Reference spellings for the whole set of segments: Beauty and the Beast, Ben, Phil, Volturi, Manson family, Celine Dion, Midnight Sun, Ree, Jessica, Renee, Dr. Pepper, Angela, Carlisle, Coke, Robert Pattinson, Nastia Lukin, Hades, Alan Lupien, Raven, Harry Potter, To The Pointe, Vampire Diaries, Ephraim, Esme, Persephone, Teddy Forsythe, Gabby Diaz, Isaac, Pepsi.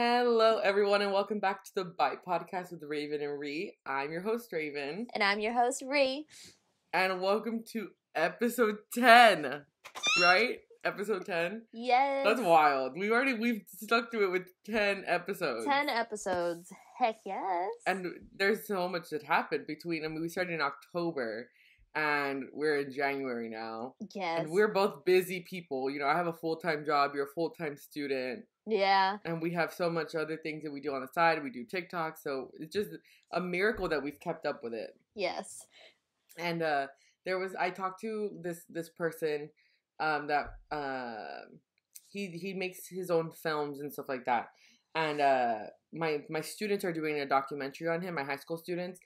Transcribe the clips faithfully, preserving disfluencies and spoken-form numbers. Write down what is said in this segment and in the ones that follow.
Hello, everyone, and welcome back to The Bite Podcast with Raven and Ree. I'm your host, Raven. And I'm your host, Ree. And welcome to episode ten, right? Episode ten? Yes. That's wild. We've already, we've stuck to it with ten episodes. ten episodes. Heck yes. And there's so much that happened between, I mean, we started in October, and we're in January now. Yes. And we're both busy people. You know, I have a full-time job, you're a full-time student. Yeah. And we have so much other things that we do on the side. We do TikTok. So it's just a miracle that we've kept up with it. Yes. And uh, there was, I talked to this this person um, that uh, he he makes his own films and stuff like that. And uh, my my students are doing a documentary on him, my high school students.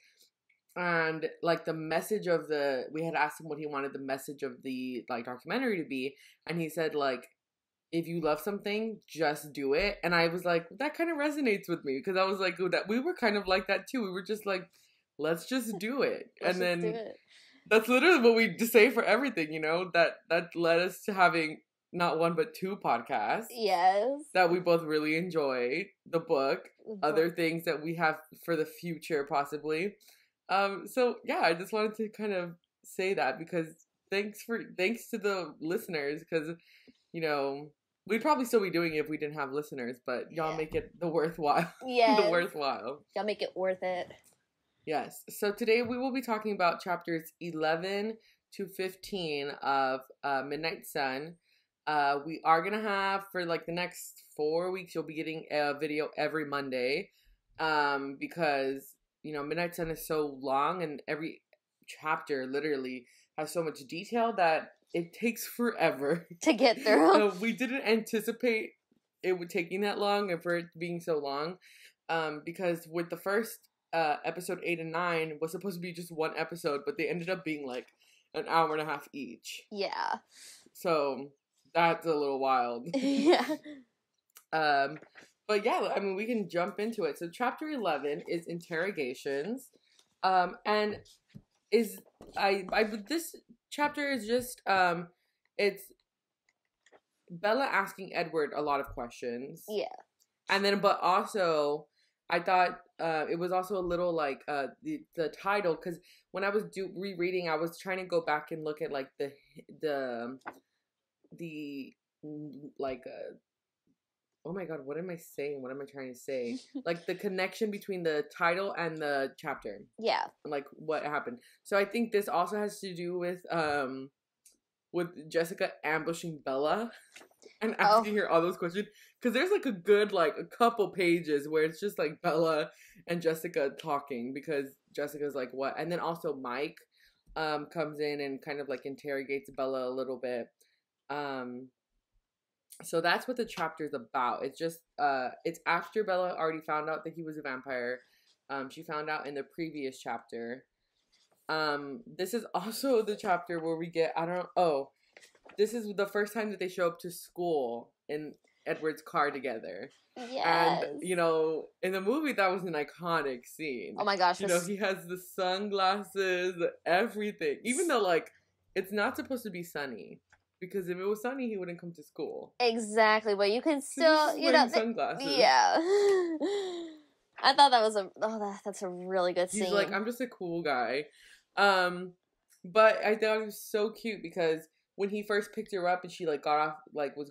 And like the message of the, we had asked him what he wanted the message of the like documentary to be. And he said like, if you love something, just do it. And I was like, that kind of resonates with me because I was like, that we were kind of like that too. We were just like, let's just do it. And then it. That's literally what we say for everything, you know, that, that led us to having not one, but two podcasts. Yes. That we both really enjoyed, the book, mm-hmm. other things that we have for the future, possibly. Um. So yeah, I just wanted to kind of say that because thanks for, thanks to the listeners. Cause you know, we'd probably still be doing it if we didn't have listeners, but y'all yeah. make it the worthwhile. Yeah. The worthwhile. Y'all make it worth it. Yes. So today we will be talking about chapters eleven to fifteen of uh, Midnight Sun. Uh, we are going to have, for like the next four weeks, you'll be getting a video every Monday um, because, you know, Midnight Sun is so long and every chapter literally has so much detail that it takes forever to get through. So we didn't anticipate it would taking that long and for it being so long um, because with the first uh, episode eight and nine was supposed to be just one episode, but they ended up being like an hour and a half each. Yeah. So that's a little wild. Yeah. Um, but yeah, I mean, we can jump into it. So chapter eleven is interrogations. Um, and is I, I, this chapter is just, um, it's Bella asking Edward a lot of questions. Yeah. And then, but also, I thought uh, it was also a little, like, uh, the, the title, because when I was do rereading, I was trying to go back and look at, like, the, the, the, like, uh, oh my god, what am I saying? What am I trying to say? Like, the connection between the title and the chapter. Yeah. Like, what happened. So I think this also has to do with, um, with Jessica ambushing Bella and asking oh. her all those questions. Because there's, like, a good, like, a couple pages where it's just, like, Bella and Jessica talking because Jessica's like, what? And then also Mike um, comes in and kind of, like, interrogates Bella a little bit. Um... So that's what the chapter is about. It's just, uh, it's after Bella already found out that he was a vampire. Um, she found out in the previous chapter. Um, this is also the chapter where we get, I don't, oh, this is the first time that they show up to school in Edward's car together. Yes. And, you know, in the movie, that was an iconic scene. Oh my gosh. You know, he has the sunglasses, everything. Even though, like, it's not supposed to be sunny. Because if it was sunny, he wouldn't come to school. Exactly, but you can still, you know, sunglasses. Yeah. I thought that was a oh, that, that's a really good scene. He's like, I'm just a cool guy, um, but I thought it was so cute because when he first picked her up and she like got off, like was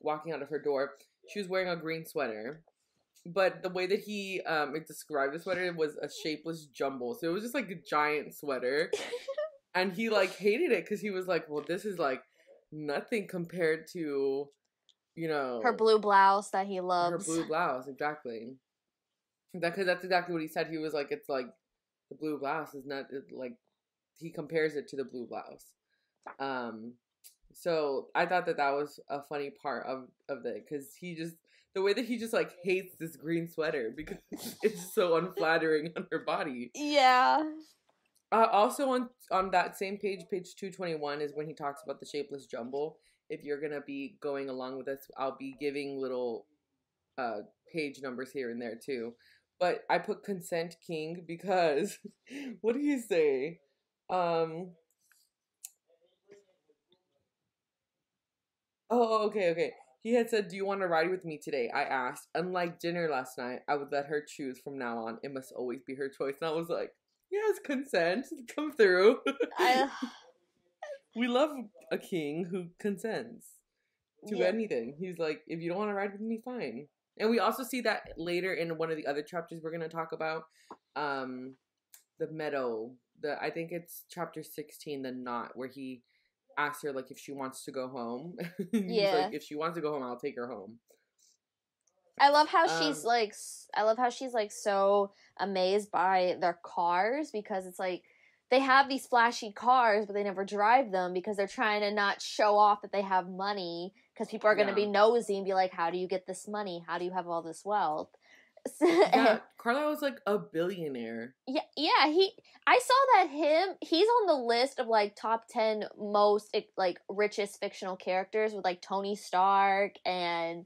walking out of her door, she was wearing a green sweater, but the way that he um described the sweater was a shapeless jumble, so it was just like a giant sweater, and he like hated it because he was like, well, this is like. Nothing compared to, you know... Her blue blouse that he loves. Her blue blouse, exactly. Because that, that's exactly what he said. He was like, it's like, the blue blouse is not, it, like, he compares it to the blue blouse. Um, so, I thought that that was a funny part of, of it. Because he just, the way that he just, like, hates this green sweater. Because it's so unflattering on her body. Yeah. Uh, also on on that same page, page two twenty-one, is when he talks about the shapeless jumble. If you're going to be going along with us, I'll be giving little uh, page numbers here and there too. But I put consent king because, what do you say? Um, oh, okay, okay. He had said, do you want to ride with me today? I asked. Unlike dinner last night, I would let her choose from now on. It must always be her choice. And I was like, yes, consent. Come through. I... We love a king who consents to yeah. anything. He's like, if you don't want to ride with me, fine. And we also see that later in one of the other chapters we're going to talk about. Um, the meadow. The I think it's chapter sixteen, the knot, where he asks her, like, if she wants to go home. Yeah. He's like, if she wants to go home, I'll take her home. I love how um, she's, like, I love how she's, like, so amazed by their cars, because it's, like, they have these flashy cars, but they never drive them because they're trying to not show off that they have money, because people are going to yeah. be nosy and be like, how do you get this money? How do you have all this wealth? Yeah, Carlisle was like a billionaire. Yeah, yeah. He, I saw that him, he's on the list of like top ten most like richest fictional characters with like Tony Stark and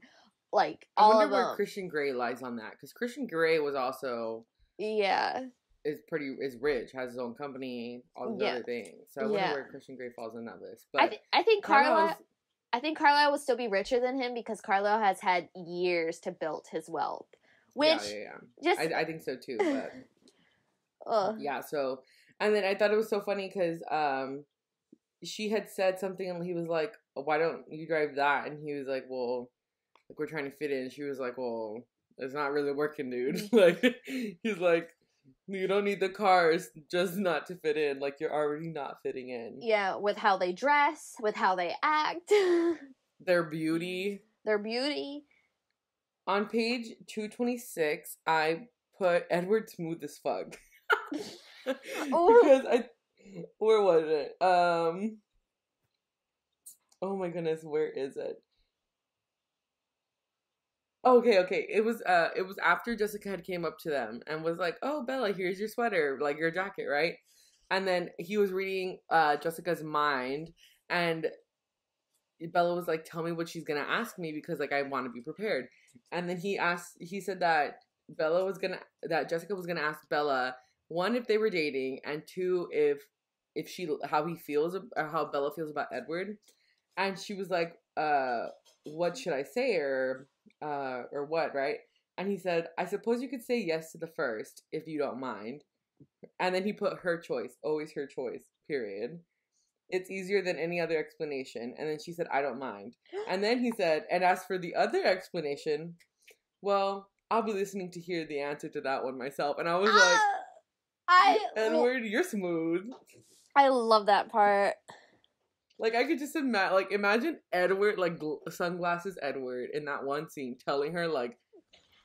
like all of them. I wonder where Christian Grey lies on that, because Christian Grey was also... Yeah. Is pretty is rich, has his own company, all these yeah. other things. So I wonder yeah. where Christian Grey falls on that list. But I, th- I think Carlisle, I think Carlisle will still be richer than him, because Carlisle has had years to build his wealth. Which yeah, yeah, yeah. Just... I, I think so too. But oh. yeah. So, and then I thought it was so funny because um, she had said something, and he was like, "Why don't you drive that?" And he was like, "Well, like we're trying to fit in." And she was like, "Well, it's not really working, dude." Like he's like, you don't need the cars just not to fit in. Like, you're already not fitting in. Yeah, with how they dress, with how they act. Their beauty. Their beauty. On page two twenty-six, I put Edward smooth as fuck. Oh. Because I... Where was it? Um. Oh my goodness, where is it? Okay, okay. It was uh it was after Jessica had came up to them and was like, "Oh, Bella, here's your sweater, like your jacket, right?" And then he was reading uh Jessica's mind, and Bella was like, "Tell me what she's going to ask me, because like I want to be prepared." And then he asked he said that Bella was going to that Jessica was going to ask Bella, one, if they were dating, and two, if if she how he feels or how Bella feels about Edward. And she was like, "Uh, what should I say?" or uh or what, right? And he said, "I suppose you could say yes to the first, if you don't mind." And then he put her choice, always her choice, period. It's easier than any other explanation. And then she said, "I don't mind." And then he said, "And as for the other explanation, well, I'll be listening to hear the answer to that one myself." And I was uh, like, I Edward, you're smooth. I love that part. Like, I could just imagine, like, imagine Edward, like, gl- sunglasses Edward in that one scene telling her, like,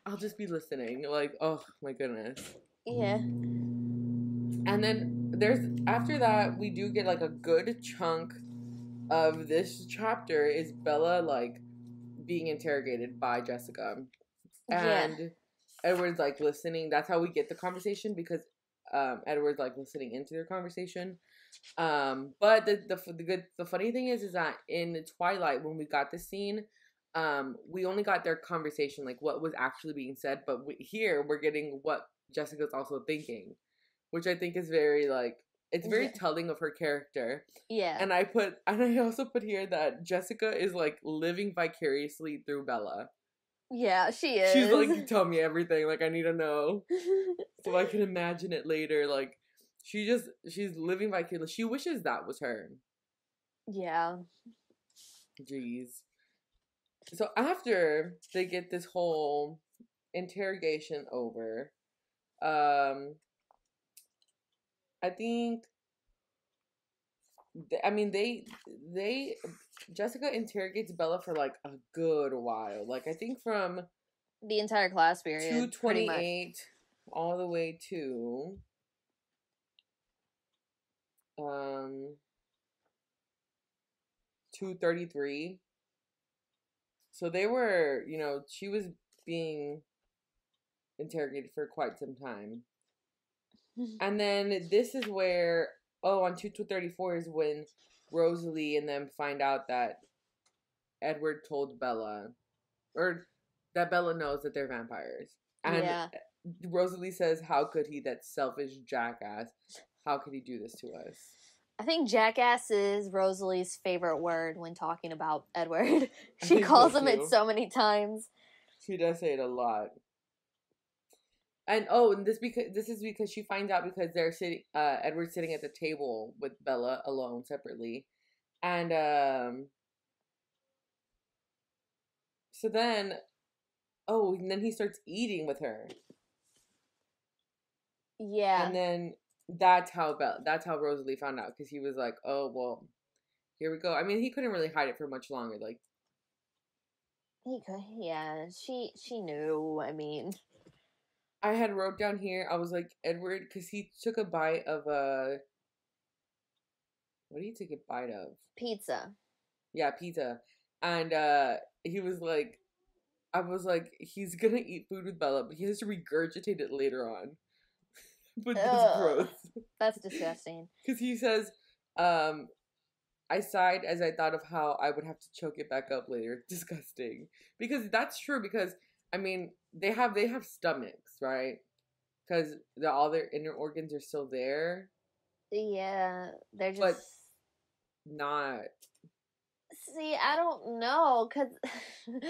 "I'll just be listening." Like, oh, my goodness. Yeah. And then there's, after that, we do get, like, a good chunk of this chapter is Bella, like, being interrogated by Jessica. And yeah. Edward's, like, listening. That's how we get the conversation, because um, Edward's, like, listening into their conversation. Um, but the, the the good the funny thing is is that in Twilight, when we got this scene, um, we only got their conversation, like what was actually being said. But we, here we're getting what Jessica's also thinking, which I think is very like it's very yeah. telling of her character. Yeah. And I put and I also put here that Jessica is like living vicariously through Bella. Yeah, she is. She's like, "You tell me everything. Like, I need to know, so I can imagine it later." Like. She just, she's living vicariously. She wishes that was her. Yeah. Jeez. So after they get this whole interrogation over, um, I think, I mean, they, they, Jessica interrogates Bella for like a good while. Like, I think from the entire class period, two twenty-eight all the way to... Um, two thirty-three. So they were, you know, she was being interrogated for quite some time. And then this is where, oh, on two thirty-four is when Rosalie and them find out that Edward told Bella, or that Bella knows that they're vampires. And yeah. Rosalie says, "How could he, that selfish jackass? How could he do this to us?" I think jackass is Rosalie's favorite word when talking about Edward. She calls him it so many times. She does say it a lot. And oh, and this because this is because she finds out because they're sitting, uh, Edward's sitting at the table with Bella alone separately, and um, so then, oh, and then he starts eating with her. Yeah, and then that's how Bella, that's how Rosalie found out because he was like, oh well, here we go. I mean, he couldn't really hide it for much longer. Like he could, yeah. She she knew. I mean. I had wrote down here, I was like, Edward, because he took a bite of a... What did he take a bite of? Pizza. Yeah, pizza. And uh, he was like, I was like, he's going to eat food with Bella, but he has to regurgitate it later on. But that's gross. That's disgusting. Because he says, um, I sighed as I thought of how I would have to choke it back up later. Disgusting. Because that's true, because... I mean, they have they have stomachs, right? Because the, all their inner organs are still there. Yeah, they're just but not. See, I don't know, cause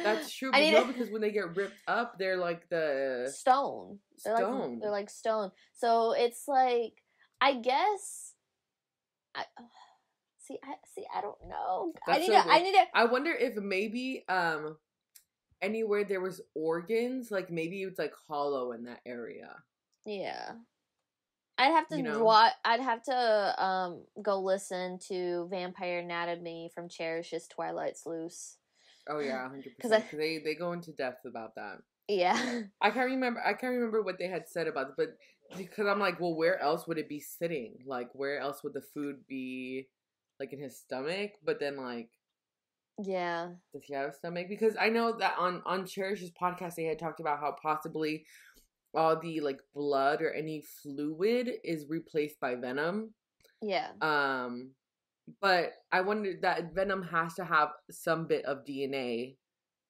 that's true. But no, to... because when they get ripped up, they're like the stone. They're stone. Like, they're like stone. So it's like, I guess. I see. I see. I don't know. That's I need. So to, I need. To... I wonder if maybe. Um, Anywhere there was organs, like maybe it's like hollow in that area. Yeah, I'd have to you know? watch. I'd have to um go listen to Vampire Anatomy from Cherish's Twilight Sluice. Oh yeah, hundred percent. They they go into depth about that. Yeah, I can't remember. I can't remember what they had said about it, but because I'm like, well, where else would it be sitting? Like, where else would the food be? Like in his stomach, but then like. Yeah. Does he have a stomach? Because I know that on, on Cherish's podcast, they had talked about how possibly all the, like, blood or any fluid is replaced by venom. Yeah. Um, but I wonder that venom has to have some bit of D N A,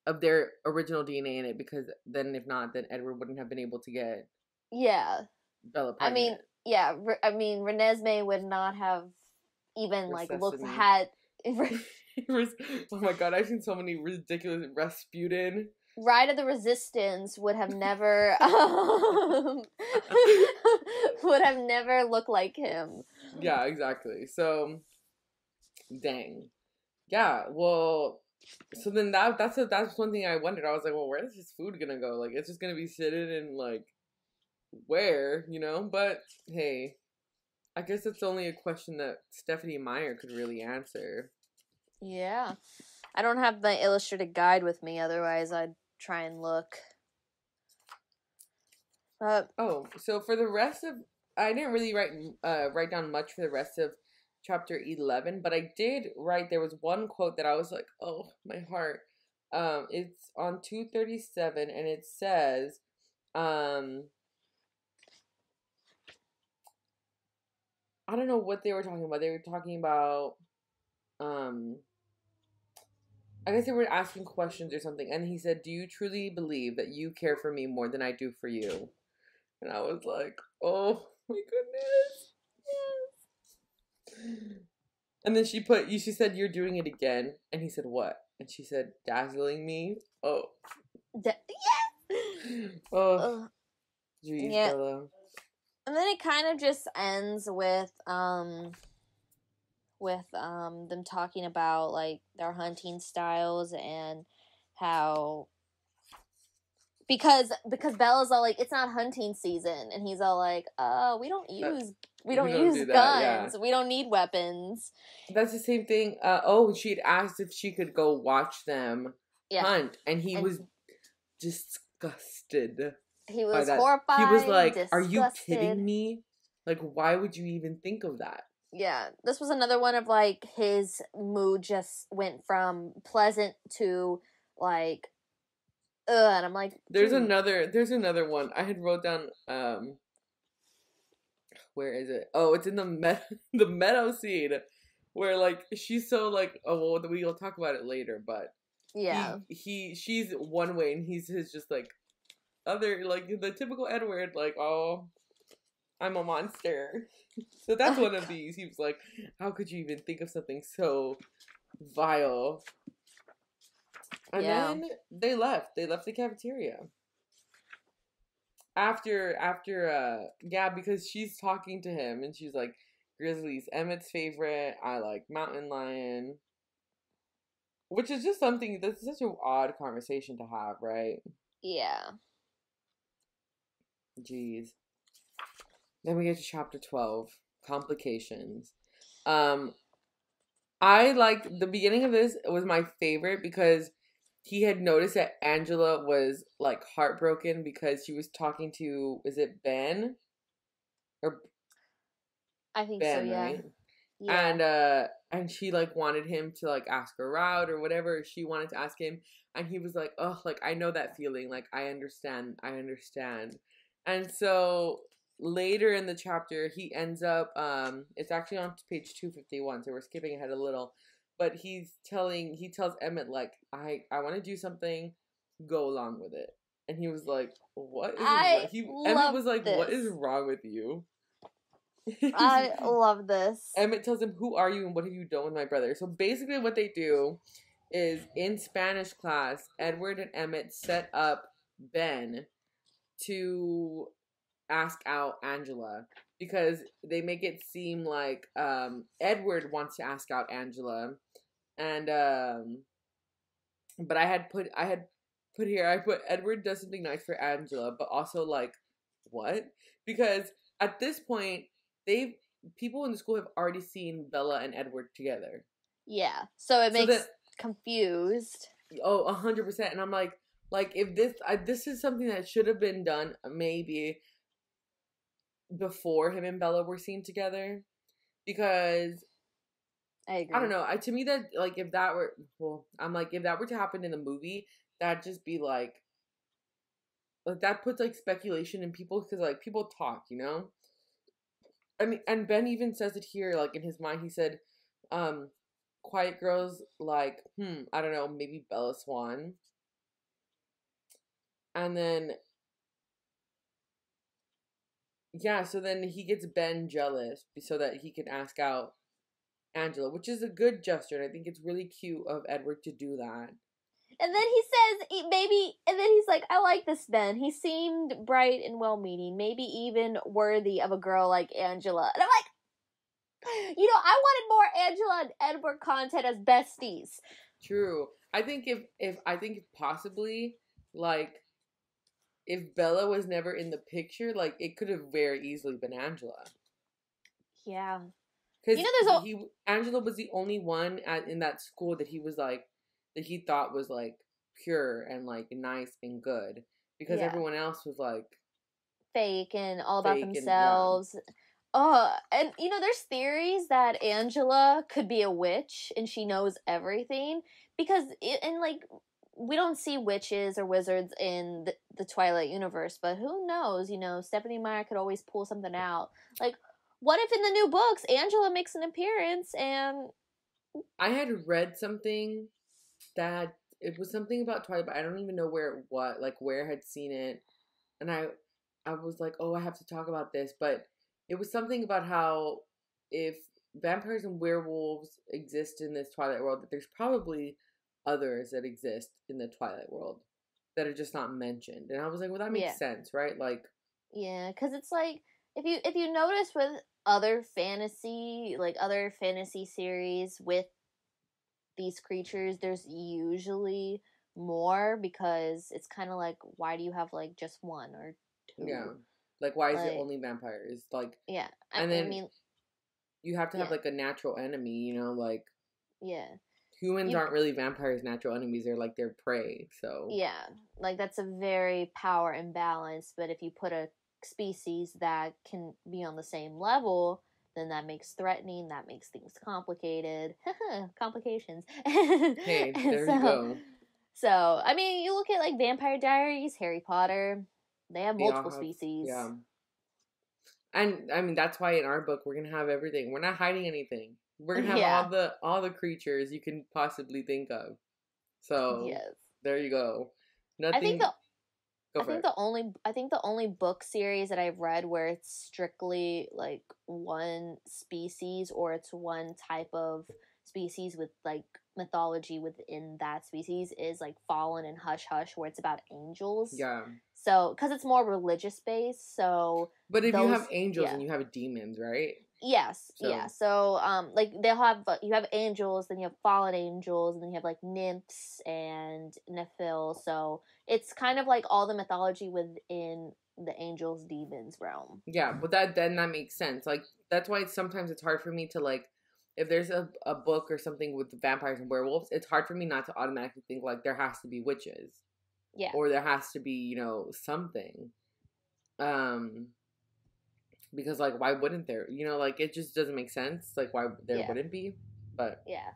of their original D N A in it, because then if not, then Edward wouldn't have been able to get yeah. Bella pregnant. I mean, yeah. Re- I mean, Renesmee would not have even, like, looked at... Oh my god, I've seen so many ridiculous Rasputin. Ride of the Resistance would have never um, would have never looked like him. Yeah, exactly. So dang. Yeah, well so then that that's a, that's one thing I wondered. I was like, well, where is this food gonna go? Like it's just gonna be sitting in like where, you know? But hey, I guess it's only a question that Stephenie Meyer could really answer. Yeah. I don't have my illustrated guide with me, otherwise I'd try and look. Uh, oh, so for the rest of... I didn't really write uh, write down much for the rest of chapter eleven, but I did write... There was one quote that I was like, oh, my heart. Um, it's on two thirty-seven, and it says... Um, I don't know what they were talking about. They were talking about... Um... I guess they were asking questions or something, and he said, do you truly believe that you care for me more than I do for you? And I was like, oh my goodness. Yes. And then she put, she said, you're doing it again. And he said, what? And she said, dazzling me. Oh. Da- yeah. Oh. Jeez, yeah. Bella. And then it kind of just ends with, um... with um, them talking about, like, their hunting styles and how... Because because Bella's all like, it's not hunting season. And he's all like, oh, we don't use we don't, we don't use do that, guns. Yeah. We don't need weapons. That's the same thing. Uh, oh, she'd asked if she could go watch them yeah. hunt. And he and was disgusted. He was horrified. He was like, disgusted. Are you kidding me? Like, why would you even think of that? Yeah, this was another one of, like, his mood just went from pleasant to, like, ugh, and I'm like... There's dude. another, there's another one. I had wrote down, um, where is it? Oh, it's in the me- the meadow scene, where, like, she's so, like, oh, well, we'll talk about it later, but... Yeah. He, he she's one way, and he's his just, like, other, like, the typical Edward, like, oh... I'm a monster. So that's one of these. He was like, how could you even think of something so vile? And yeah. then they left. They left the cafeteria. After, after, uh, yeah, because she's talking to him and she's like, Grizzly's Emmett's favorite. I like mountain lion. Which is just something that's such an odd conversation to have, right? Yeah. Jeez. Then we get to chapter twelve, Complications. Um, I like the beginning of this was my favorite because he had noticed that Angela was like heartbroken because she was talking to, is it Ben? Or I think Ben, so, yeah. Right? Yeah. And uh, and she like wanted him to like ask her out or whatever. She wanted to ask him, and he was like, "Oh, like I know that feeling. Like I understand. I understand." And so later in the chapter, he ends up. Um, it's actually on page two fifty-one, so we're skipping ahead a little. But he's telling he tells Emmett like, "I I want to do something. Go along with it." And he was like, "What?" Is I he, Emmett was like, this. "What is wrong with you?" I love this. Emmett tells him, who are you and what have you done with my brother? So basically what they do is in Spanish class, Edward and Emmett set up Ben to ask out Angela because they make it seem like um, Edward wants to ask out Angela. And um, but I had put I had put here, I put Edward does something nice for Angela, but also like, what? Because at this point, They've people in the school have already seen Bella and Edward together. Yeah, so it makes so that, confused. Oh, a hundred percent. And I'm like, like if this I, this is something that should have been done maybe before him and Bella were seen together, because I agree. I don't know. I to me that like if that were well, I'm like if that were to happen in the movie, that'd just be like, like that puts like speculation in people because like people talk, you know. I mean, and Ben even says it here, like, in his mind, he said, um, quiet girls, like, hmm, I don't know, maybe Bella Swan. And then, yeah, so then he gets Ben jealous so that he can ask out Angela, which is a good gesture, and I think it's really cute of Edward to do that. And then he says, maybe, and then he's like, I like this man. He seemed bright and well-meaning, maybe even worthy of a girl like Angela. And I'm like, you know, I wanted more Angela and Edward content as besties. True. I think if, if I think possibly, like, if Bella was never in the picture, like, it could have very easily been Angela. Yeah. Because you know, there's a- he, Angela was the only one at, in that school that he was like, that he thought was, like, pure and, like, nice and good. Because yeah. everyone else was, like... Fake and all about themselves. And, yeah. Oh, and, you know, there's theories that Angela could be a witch and she knows everything. Because, it, and, like, we don't see witches or wizards in the, the Twilight universe. But who knows? You know, Stephenie Meyer could always pull something out. Like, what if in the new books Angela makes an appearance and... I had read something... that it was something about Twilight, but I don't even know where it was, like where I had seen it. And I I was like, oh, I have to talk about this. But it was something about how if vampires and werewolves exist in this Twilight world, that there's probably others that exist in the Twilight world that are just not mentioned. And I was like, well, that makes yeah. sense, right? Like, yeah, because it's like, if you if you notice with other fantasy, like other fantasy series with these creatures, there's usually more because it's kind of like, why do you have like just one or two? Yeah, like why is like, it only vampires? Like yeah, I and mean, then I mean, you have to have yeah. like a natural enemy, you know, like yeah, humans you, aren't really vampires' natural enemies; they're like their prey. So yeah, like that's a very power imbalance. But if you put a species that can be on the same level, then that makes threatening, that makes things complicated. Complications. Hey, there so, you go. So, I mean, you look at, like, Vampire Diaries, Harry Potter. They have multiple they have, species. Yeah. And, I mean, that's why in our book we're going to have everything. We're not hiding anything. We're going to have yeah. all the all the creatures you can possibly think of. So, yes. there you go. Nothing. I think the Go for I think it. the only I think the only book series that I've read where it's strictly like one species or it's one type of species with like mythology within that species is like Fallen and Hush Hush, where it's about angels. Yeah. So, because it's more religious based, so. But if those, you have angels yeah. and you have demons, right? Yes. So. Yeah. So, um, like they'll have you have angels, then you have fallen angels, and then you have like nymphs and Nephil. So it's kind of like all the mythology within the angels, demons realm. Yeah, but that then that makes sense. Like that's why it's, sometimes it's hard for me to like. If there's a, a book or something with vampires and werewolves, it's hard for me not to automatically think, like, there has to be witches. Yeah. Or there has to be, you know, something. Um, because, like, why wouldn't there? You know, like, it just doesn't make sense. Like, why there yeah. wouldn't be. But. Yeah.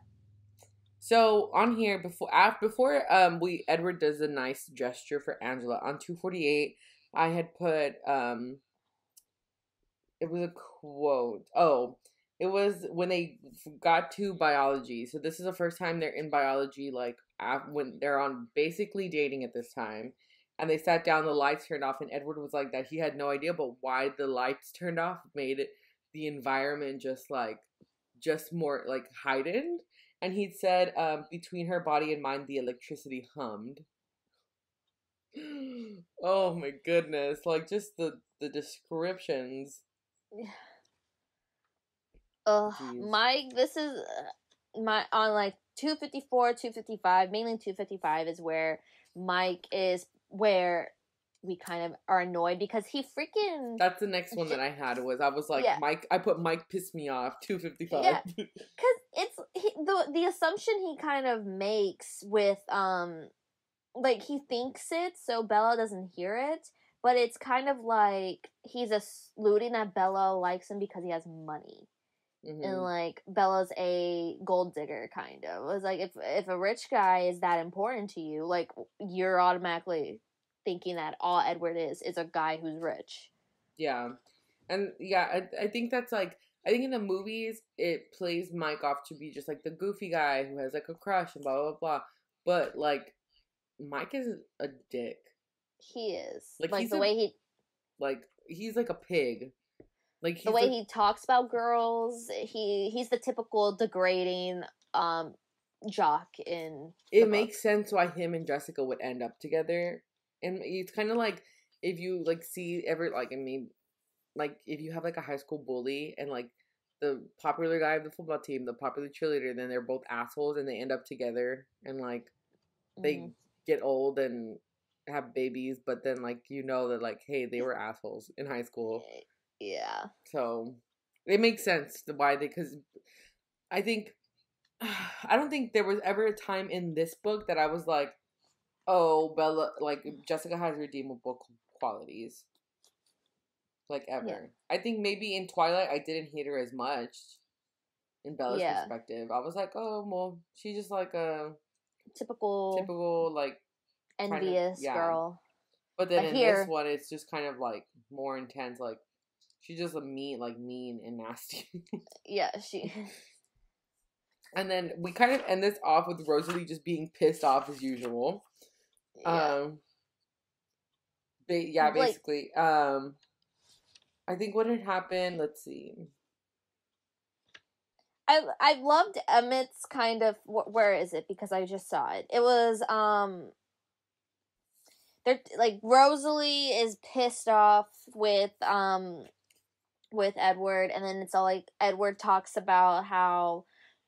So, on here, before after, before um we Edward does a nice gesture for Angela, on two forty-eight, I had put, um, it was a quote. Oh. It was when they got to biology. So this is the first time they're in biology, like, when they're on basically dating at this time. And they sat down, the lights turned off, and Edward was like that. He had no idea, but why the lights turned off made it, the environment just, like, just more, like, heightened. And he said, um, between her body and mine, the electricity hummed. Oh, my goodness. Like, just the, the descriptions. Yeah. Ugh, Mike, this is my on like two fifty-four, two fifty-five, mainly two fifty-five is where Mike is, where we kind of are annoyed because he freaking. That's the next one that I had was I was like yeah. Mike. I put Mike pissed me off two fifty-five. Yeah, because it's he, the the assumption he kind of makes with um, like he thinks it so Bella doesn't hear it, but it's kind of like he's alluding that Bella likes him because he has money. Mm-hmm. And, like, Bella's a gold digger, kind of. It was like, if if a rich guy is that important to you, like, you're automatically thinking that all Edward is is a guy who's rich. Yeah. And, yeah, I, I think that's, like, I think in the movies, it plays Mike off to be just, like, the goofy guy who has, like, a crush and blah, blah, blah. But, like, Mike is a dick. He is. Like, like he's the a, way he... Like, he's like a pig. Like the way a- he talks about girls, he he's the typical degrading um, jock in the book. It makes sense why him and Jessica would end up together, and it's kind of like if you like see ever like I mean, like if you have like a high school bully and like the popular guy of the football team, the popular cheerleader, then they're both assholes and they end up together and like they mm-hmm. get old and have babies, but then like you know that like hey they were assholes in high school. Yeah. So, it makes sense the why they, because I think, I don't think there was ever a time in this book that I was like, oh, Bella, like, Jessica has redeemable qualities. Like, ever. Yeah. I think maybe in Twilight, I didn't hate her as much in Bella's yeah. perspective. I was like, oh, well, she's just like a typical, typical like, envious to, yeah. girl. But then but in here, this one, it's just kind of like more intense, like, she's just a mean, like, mean and nasty. Yeah, she... And then we kind of end this off with Rosalie just being pissed off as usual. Yeah. Um, they, yeah, basically. Like, um, I think what had happened... Let's see. I I loved Emmett's kind of... Wh- where is it? Because I just saw it. It was... um. They're, like, Rosalie is pissed off with... um. with Edward, and then it's all like Edward talks about how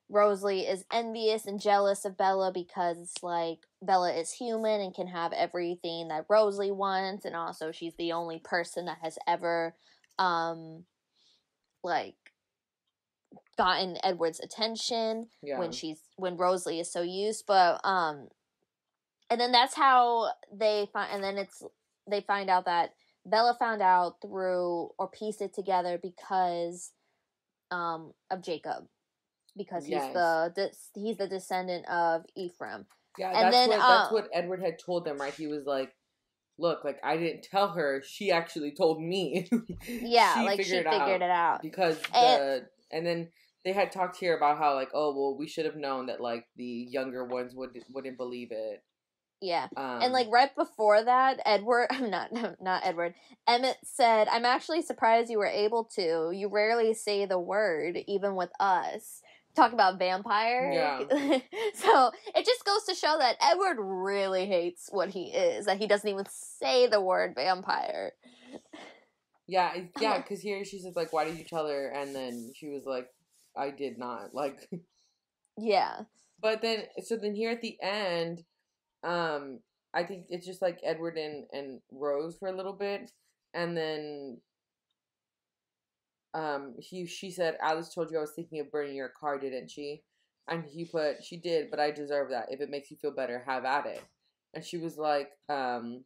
Rosalie is envious and jealous of Bella because like Bella is human and can have everything that Rosalie wants, and also she's the only person that has ever um like gotten Edward's attention yeah. when she's when Rosalie is so used, but um and then that's how they find and then it's they find out that Bella found out through, or pieced it together because um, of Jacob. Because he's yes. the de- he's the descendant of Ephraim. Yeah, and that's, then, what, um, that's what Edward had told them, right? He was like, look, like, I didn't tell her. She actually told me. Yeah, she like, figured she it figured out it out. Because the, and, and then they had talked here about how, like, oh, well, we should have known that, like, the younger ones would, wouldn't believe it. Yeah. Um, and like right before that, Edward, I'm not, no, not Edward. Emmett said, "I'm actually surprised you were able to. You rarely say the word, even with us." Talk about vampire. Yeah. So it just goes to show that Edward really hates what he is, that he doesn't even say the word vampire. Yeah, yeah, because here she says, like, "Why did you tell her?" And then she was like, "I did not." Like, yeah. But then, so then here at the end, um, I think it's just like Edward and, and Rose for a little bit, and then um, he she said, "Alice told you I was thinking of burning your car, didn't she?" And he put, "She did, but I deserve that. If it makes you feel better, have at it." And she was like, um.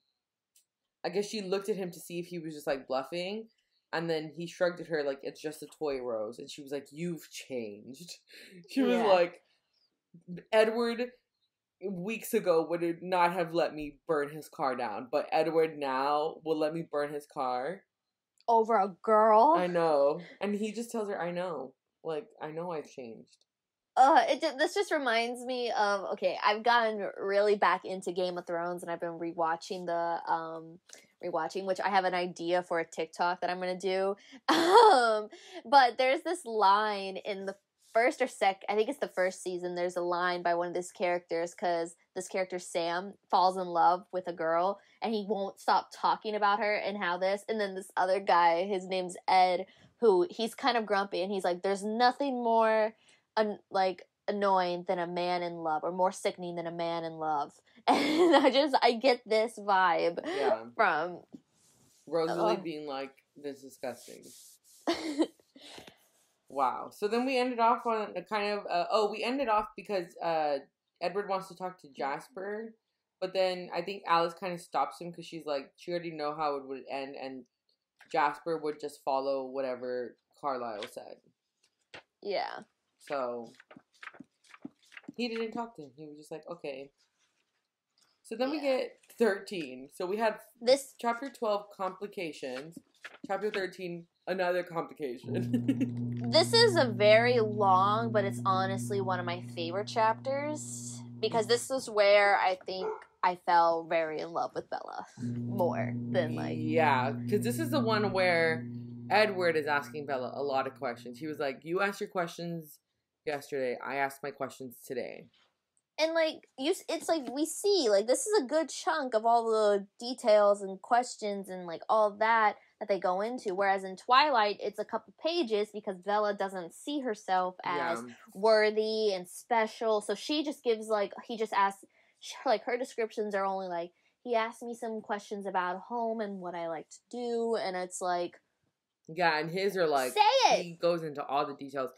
I guess she looked at him to see if he was just, like, bluffing. And then he shrugged at her, like, "It's just a toy, Rose." And she was like, "You've changed." She yeah. was like, "Edward weeks ago would not have let me burn his car down. But Edward now will let me burn his car. Over a girl?" I know. And he just tells her, "I know. Like, I know I've changed." Uh, it this just reminds me of, okay, I've gotten really back into Game of Thrones, and I've been rewatching the, um, rewatching, which I have an idea for a TikTok that I'm going to do. Um, but there's this line in the first or sec, I think it's the first season, there's a line by one of these characters, because this character, Sam, falls in love with a girl, and he won't stop talking about her and how this, and then this other guy, his name's Ed, who, he's kind of grumpy, and he's like, "There's nothing more... Un- like annoying than a man in love, or more sickening than a man in love." And I just I get this vibe yeah. from Rosalie oh. being like, "This is disgusting." Wow. So then we ended off on a kind of uh, oh we ended off because uh, Edward wants to talk to Jasper, but then I think Alice kind of stops him because she's like, she already know how it would end, and Jasper would just follow whatever Carlisle said. Yeah. So, he didn't talk to him. He was just like, okay. So then yeah. we get thirteen. So we have this chapter twelve, complications. Chapter thirteen, another complication. This is a very long, but it's honestly one of my favorite chapters. Because this is where I think I fell very in love with Bella. More than like... Yeah, because this is the one where Edward is asking Bella a lot of questions. He was like, "You asked your questions... yesterday, I asked my questions today." And like you, it's like we see like this is a good chunk of all the details and questions and like all that that they go into. Whereas in Twilight, it's a couple pages because Bella doesn't see herself as yeah. worthy and special, so she just gives like he just asks like her descriptions are only like he asked me some questions about home and what I like to do, and it's like yeah, and his are like say it. He goes into all the details.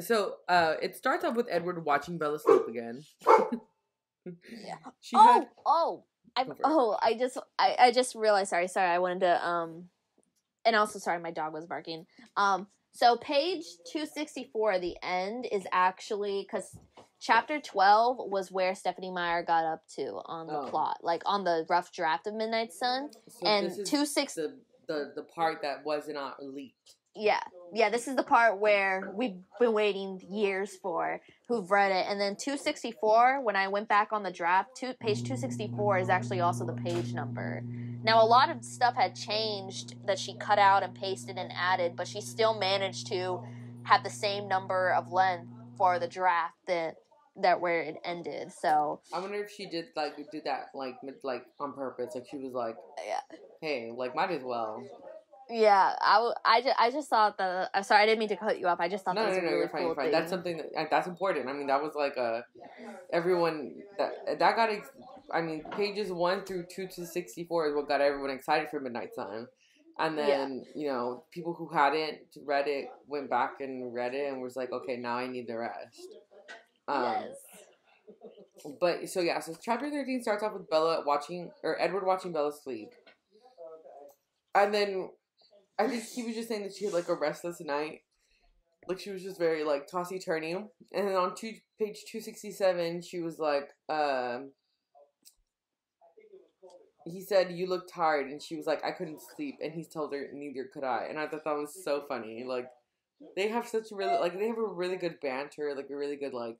So, uh, it starts off with Edward watching Bella sleep again. yeah. She oh, had... oh, I, oh, I just, I, I just realized, sorry, sorry, I wanted to, um, and also, sorry, my dog was barking. Um, so page two sixty-four, the end is actually, because chapter twelve was where Stephenie Meyer got up to on the oh. plot, like on the rough draft of Midnight Sun. So and two sixty the, the, the part that was not leaked. Yeah, yeah, this is the part where we've been waiting years for, who've read it. And then two sixty-four, when I went back on the draft, two, page two sixty-four is actually also the page number. Now, a lot of stuff had changed that she cut out and pasted and added, but she still managed to have the same number of length for the draft that, that where it ended, so. I wonder if she did, like, did that, like, like on purpose. Like, she was like, yeah. hey, like, might as well. Yeah, I, I, just, I just thought that... I'm sorry, I didn't mean to cut you up. I just thought no, that was no, no, a really you're fine, cool you're fine. Thing. That's something that, that's important. I mean, that was like a... Everyone... That, that got... Ex- I mean, pages one through two to sixty-four is what got everyone excited for Midnight Sun. And then, yeah. you know, people who hadn't read it went back and read it and was like, okay, now I need the rest. Um, yes. But, so yeah, so chapter thirteen starts off with Bella watching... Or Edward watching Bella sleep. And then... I think he was just saying that she had, like, a restless night. Like, she was just very, like, tossy-turny. And then on two, page two sixty-seven, she was like, uh, he said, "You look tired." And she was like, "I couldn't sleep." And he told her, "Neither could I." And I thought that was so funny. Like, they have such a really, like, they have a really good banter. Like, a really good, like,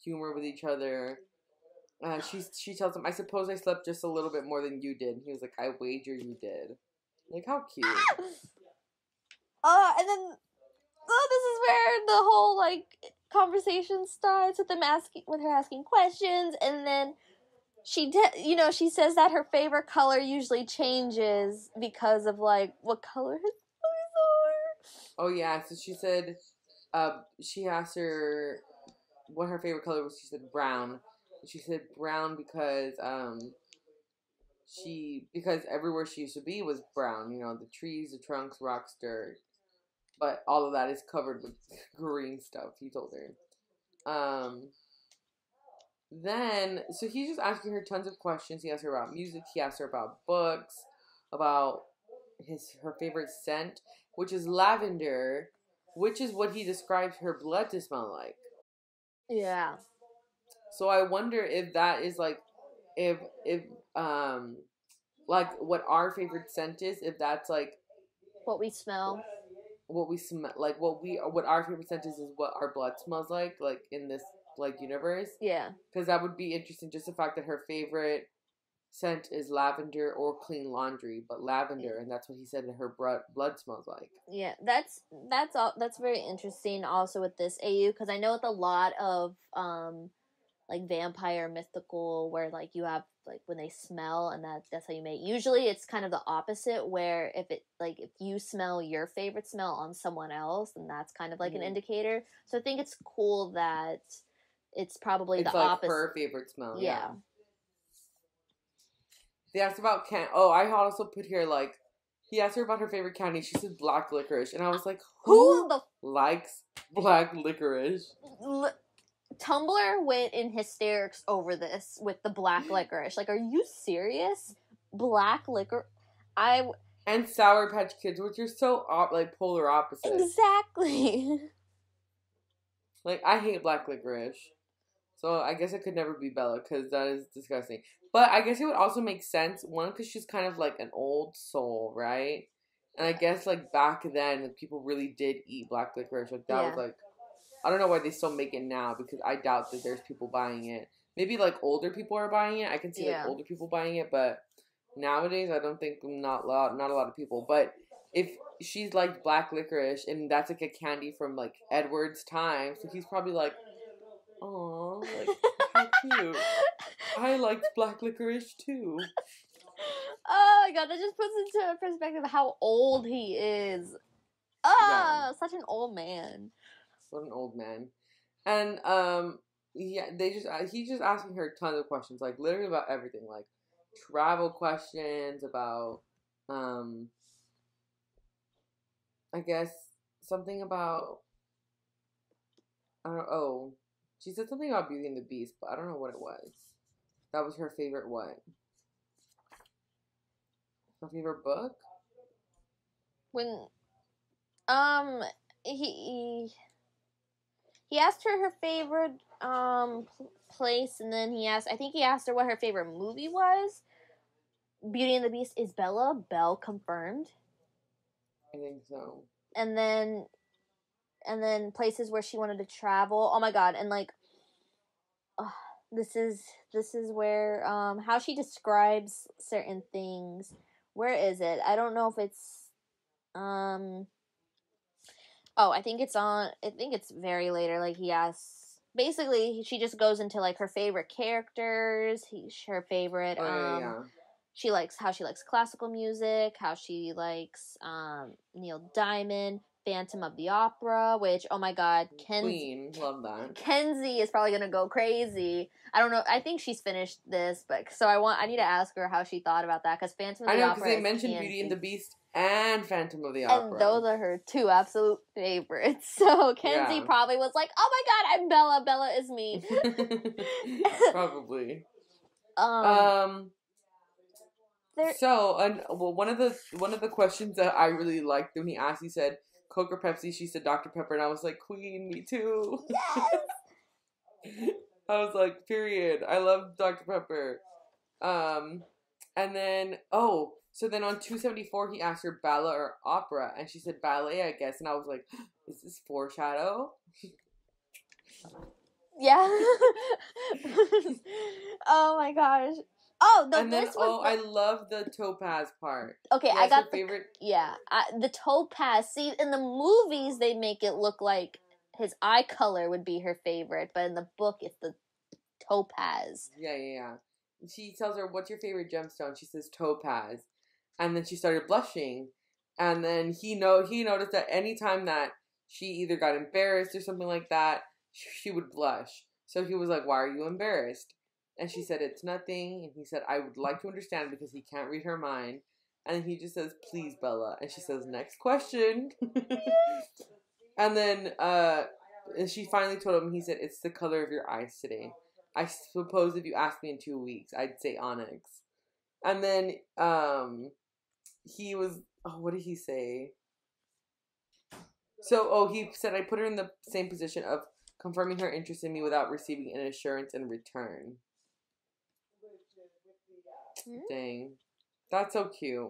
humor with each other. Uh, she's, she tells him, I suppose I slept just a little bit more than you did. He was like, I wager you did. Like, how cute. Oh, uh, and then, oh, this is where the whole, like, conversation starts with them asking, with her asking questions, and then she, de- you know, she says that her favorite color usually changes because of, like, what color her clothes are. Oh, yeah, so she said, uh, she asked her what her favorite color was. She said brown. She said brown because um she because everywhere she used to be was brown, you know, the trees, the trunks, rocks, dirt. But all of that is covered with green stuff, he told her. Um then so he's just asking her tons of questions. He asked her about music, he asked her about books, about his her favorite scent, which is lavender, which is what he described her blood to smell like. Yeah. So I wonder if that is, like, if, if um, like, what our favorite scent is, if that's, like... What we smell. What we smell, like, what we, what our favorite scent is, is what our blood smells like, like, in this, like, universe. Yeah. Because that would be interesting, just the fact that her favorite scent is lavender or clean laundry, but lavender, and that's what he said that her blood smells like. Yeah, that's, that's all, that's very interesting also with this A U, because I know with a lot of, um... like vampire mythical where like you have like when they smell and that that's how you make. Usually it's kind of the opposite where if it like if you smell your favorite smell on someone else, then that's kind of like mm-hmm. an indicator. So I think it's cool that it's probably it's the like opposite. Her favorite smell. Yeah. yeah. They asked about can oh I also put here like he asked her about her favorite candy. She said black licorice, and I was like, who, who the likes black licorice? L- Tumblr went in hysterics over this with the black licorice. Like, are you serious? Black licorice? I... And Sour Patch Kids, which are so, op- like, polar opposites. Exactly. Like, I hate black licorice. So, I guess I could never be Bella, because that is disgusting. But I guess it would also make sense, one, because she's kind of, like, an old soul, right? And I guess, like, back then, people really did eat black licorice. Like, that yeah. was, like... I don't know why they still make it now because I doubt that there's people buying it. Maybe, like, older people are buying it. I can see, yeah. like, older people buying it. But nowadays, I don't think not, lot, not a lot of people. But if she's, like, black licorice, and that's, like, a candy from, like, Edward's time, so he's probably like, aw, like, how cute. I liked black licorice, too. Oh, my God. That just puts into perspective how old he is. Oh, yeah. Such an old man. What an old man. And um yeah they just uh, he's just asking her tons of questions, like literally about everything, like travel questions, about um I guess something about I don't know oh she said something about Beauty and the Beast, but I don't know what it was. That was her favorite what? Her favorite book? When um he, he... He asked her her favorite um, place, and then he asked, I think he asked her what her favorite movie was. Beauty and the Beast is Bella. Belle confirmed. I think so. And then, and then places where she wanted to travel. Oh my God. And like, oh, this is, this is where, um, how she describes certain things. Where is it? I don't know if it's, um... Oh, I think it's on, I think it's very later, like, he asks, basically, she just goes into, like, her favorite characters, he, her favorite, um, oh, yeah. she likes, how she likes classical music, how she likes, um, Neil Diamond, Phantom of the Opera, which, oh my God, Ken- Queen, love that. Kenzie is probably gonna go crazy. I don't know, I think she's finished this, but, so I want, I need to ask her how she thought about that, because Phantom of the Opera I know, because they mentioned Beauty and the Beast. And Phantom of the Opera. And those are her two absolute favorites. So Kenzie yeah. probably was like, oh my God, I'm Bella. Bella is me. Probably. Um. um there- so and, well, one of the one of the questions that I really liked when he asked, he said, Coke or Pepsi? She said, Doctor Pepper. And I was like, Queen, me too. Yes! I was like, period. I love Doctor Pepper. Um, And then, oh... So then on two seventy-four, he asked her ballet or opera, and she said ballet, I guess. And I was like, is this foreshadow? Yeah. Oh my gosh. Oh, no, and this then, was... Oh, I love the topaz part. Okay, yeah, I got the... Favorite? Yeah, I, the topaz. See, in the movies, they make it look like his eye color would be her favorite, but in the book, it's the topaz. Yeah, yeah, yeah. She tells her, what's your favorite gemstone? She says, topaz. And then she started blushing. And then he know he noticed that any time that she either got embarrassed or something like that, she would blush. So he was like, why are you embarrassed? And she said, it's nothing. And he said, I would like to understand because he can't read her mind. And he just says, please, Bella. And she says, next question. And then uh, and she finally told him, he said, it's the color of your eyes today. I suppose if you asked me in two weeks, I'd say onyx. And then um, he was, oh, what did he say? So, oh, he said, I put her in the same position of confirming her interest in me without receiving an assurance in return. Mm-hmm. Dang. That's so cute.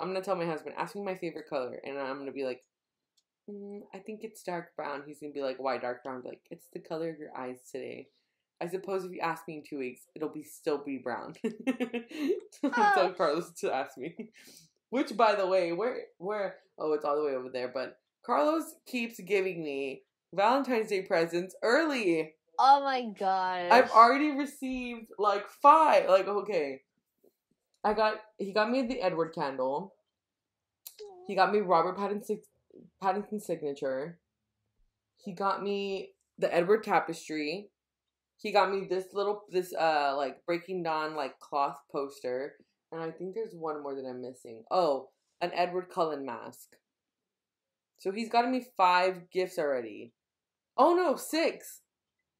I'm going to tell my husband, ask me my favorite color. And I'm going to be like, mm, I think it's dark brown. He's going to be like, why dark brown? I'm like, it's the color of your eyes today. I suppose if you ask me in two weeks, it'll be still be brown. Oh. So Carlos to ask me. Which, by the way, where, where, oh, it's all the way over there. But Carlos keeps giving me Valentine's Day presents early. Oh my god! I've already received like five. Like, okay, I got he got me the Edward candle. He got me Robert Pattinson Pattinson's signature. He got me the Edward tapestry. He got me this little this uh like Breaking Dawn like cloth poster, and I think there's one more that I'm missing. Oh, an Edward Cullen mask. So he's gotten me five gifts already. Oh no, six.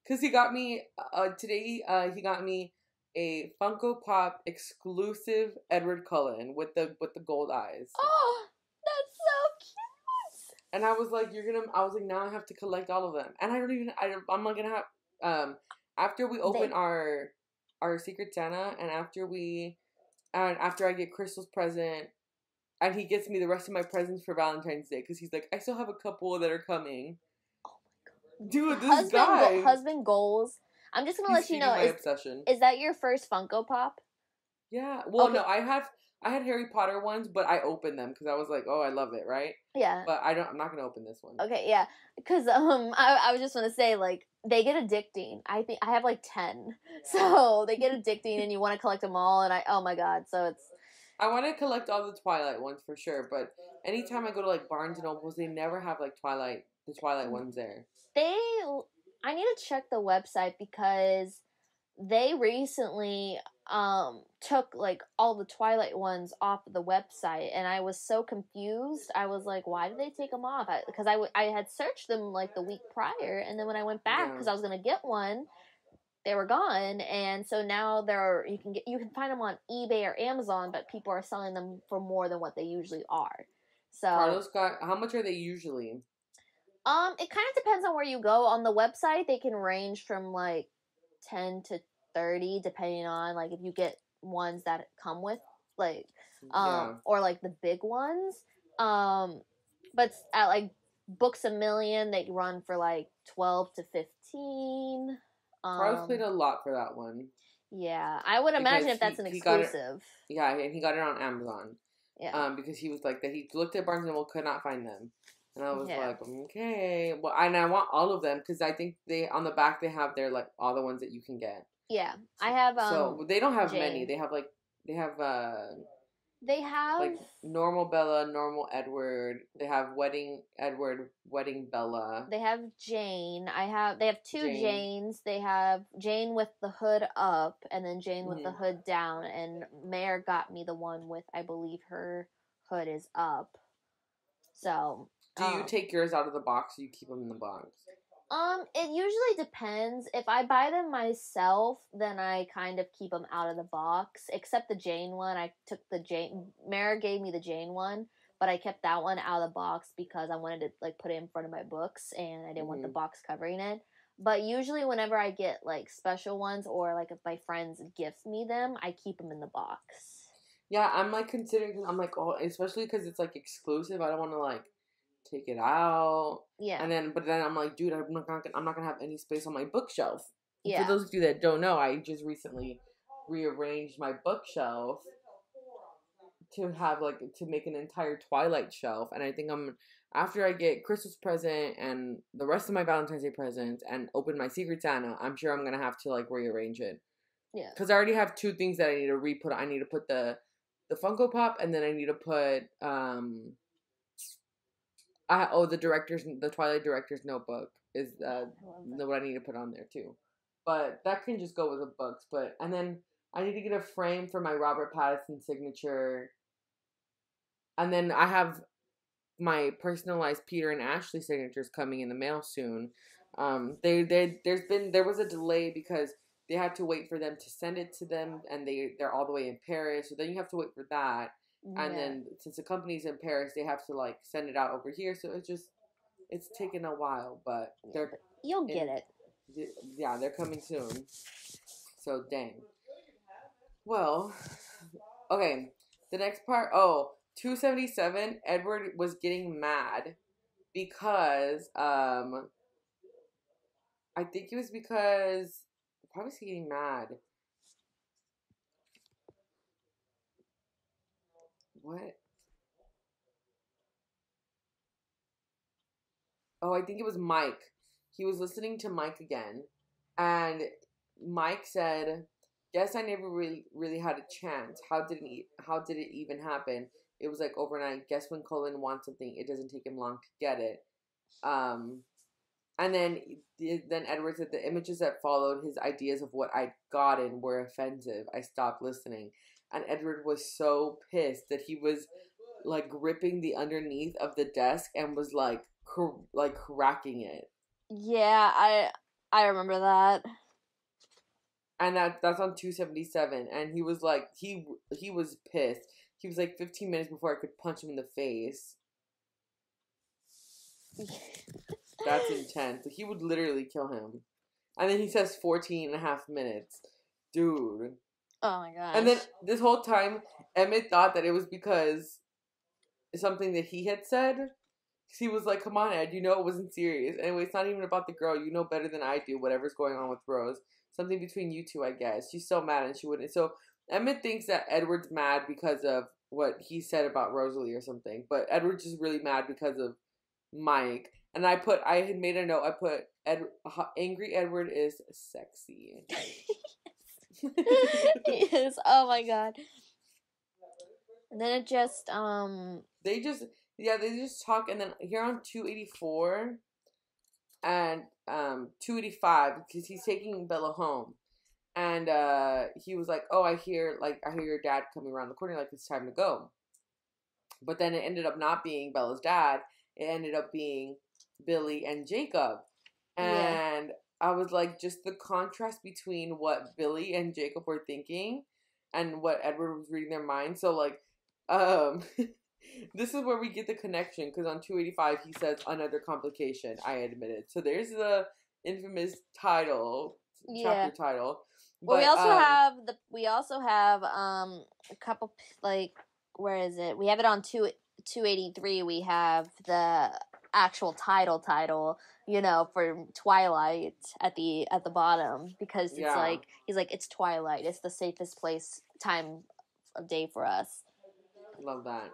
Cause he got me uh, today. Uh, he got me a Funko Pop exclusive Edward Cullen with the with the gold eyes. Oh, that's so cute. And I was like, you're gonna. I was like, now I have to collect all of them. And I don't even. I, I'm not gonna have. Um, after we open they- our our Secret Santa, and after we, and after I get Crystal's present. And he gets me the rest of my presents for Valentine's Day because he's like, I still have a couple that are coming. Oh my god, dude, this husband guy. Go- husband goals. I'm just gonna he's let you know. My is, obsession. Is that your first Funko Pop? Yeah. Well, okay. No, I have. I had Harry Potter ones, but I opened them because I was like, oh, I love it, right? Yeah. But I don't. I'm not gonna open this one. Okay. Yeah. Because um, I I was just gonna say like they get addicting. I think I have like ten, so they get addicting, and you want to collect them all. And I oh my god, so it's. I want to collect all the Twilight ones for sure, but anytime I go to, like, Barnes and Nobles, they never have, like, Twilight, the Twilight ones there. They, I need to check the website because they recently um, took, like, all the Twilight ones off of the website, and I was so confused. I was like, why did they take them off? Because I, I, w- I had searched them, like, the week prior, and then when I went back because yeah. I was going to get one, they were gone, and so now they're you can get you can find them on eBay or Amazon, but people are selling them for more than what they usually are. So Carlos got how much are they usually? Um, it kind of depends on where you go. On the website, they can range from like ten to thirty, depending on like if you get ones that come with like um yeah. or like the big ones. Um, but at like Books a Million, they run for like twelve to fifteen. Carlos um, played a lot for that one. Yeah, I would imagine if that's he, an exclusive. It, yeah, and he got it on Amazon. Yeah. Um, because he was like that. He looked at Barnes and Noble, could not find them, and I was yeah. like, okay, well, and I want all of them because I think they on the back they have their like all the ones that you can get. Yeah, I have. Um, so they don't have Jane. Many. They have like they have. Uh, they have like normal Bella, normal Edward. They have wedding Edward, wedding Bella. They have Jane. I have. They have two Jane. Janes. They have Jane with the hood up, and then Jane with mm-hmm. the hood down. And Mayor got me the one with, I believe, her hood is up. So. Do um, you take yours out of the box? Or you keep them in the box. Um, it usually depends. If I buy them myself, then I kind of keep them out of the box. Except the Jane one. I took the Jane... Mara gave me the Jane one, but I kept that one out of the box because I wanted to, like, put it in front of my books, and I didn't mm-hmm. want the box covering it. But usually whenever I get, like, special ones or, like, if my friends gift me them, I keep them in the box. Yeah, I'm, like, considering... I'm, like, oh, especially because it's, like, exclusive. I don't want to, like... take it out. Yeah. And then, but then I'm like, dude, I'm not gonna, I'm not gonna have any space on my bookshelf. Yeah. For those of you that don't know, I just recently rearranged my bookshelf to have like to make an entire Twilight shelf, and I think I'm after I get Christmas present and the rest of my Valentine's Day presents and open my Secret Santa, I'm sure I'm gonna have to like rearrange it. Yeah. Because I already have two things that I need to re-put. I need to put the the Funko Pop, and then I need to put um. I oh the director's the Twilight director's notebook is uh I what I need to put on there too, but that can just go with the books. But and then I need to get a frame for my Robert Pattinson signature. And then I have my personalized Peter and Ashley signatures coming in the mail soon. Um, they they there's been there was a delay because they had to wait for them to send it to them, and they they're all the way in Paris. So then you have to wait for that, yeah. And then since the company's in Paris, they have to like send it out over here. So it's just it's taken a while, but they're you'll get in, it. Yeah, they're coming soon. So dang. Well, okay, the next part, oh, two seventy-seven, Edward was getting mad because, um, I think it was because, why was he getting mad? What? Oh, I think it was Mike. He was listening to Mike again, and Mike said... Guess I never really, really had a chance. How did it, how did it even happen? It was like overnight. Guess when Colin wants something, it doesn't take him long to get it. Um, and then, then Edward said the images that followed his ideas of what I'd gotten were offensive. I stopped listening. And Edward was so pissed that he was like gripping the underneath of the desk and was like, cr- like cracking it. Yeah, I, I remember that. And that that's on two seventy-seven. And he was like, he he was pissed. He was like fifteen minutes before I could punch him in the face. That's intense. He would literally kill him. And then he says fourteen and a half minutes. Dude. Oh my gosh. And then this whole time, Emmett thought that it was because something that he had said. He was like, come on, Ed, you know it wasn't serious. Anyway, it's not even about the girl. You know better than I do whatever's going on with Rose. Something between you two, I guess. She's so mad and she wouldn't. So Emmett thinks that Edward's mad because of what he said about Rosalie or something. But Edward's just really mad because of Mike. And I put, I had made a note. I put, Ed, angry Edward is sexy. Yes. Oh my God. And then it just, um. They just, yeah, they just talk. And then here on two eighty-four. And um, two eighty-five, because he's taking Bella home, and uh, he was like, "Oh, I hear like I hear your dad coming around the corner, like it's time to go." But then it ended up not being Bella's dad; it ended up being Billy and Jacob. And yeah. I was like, just the contrast between what Billy and Jacob were thinking and what Edward was reading their mind. So like, um. This is where we get the connection, because on two eighty-five, he says, another complication, I admitted. So there's the infamous title, yeah. Chapter title. Well, but, we also um, have, the we also have um a couple, like, where is it? We have it on two eighty-three, we have the actual title title, you know, for Twilight at the at the bottom, because it's yeah. like, he's like, it's Twilight, it's the safest place, time of day for us. Love that.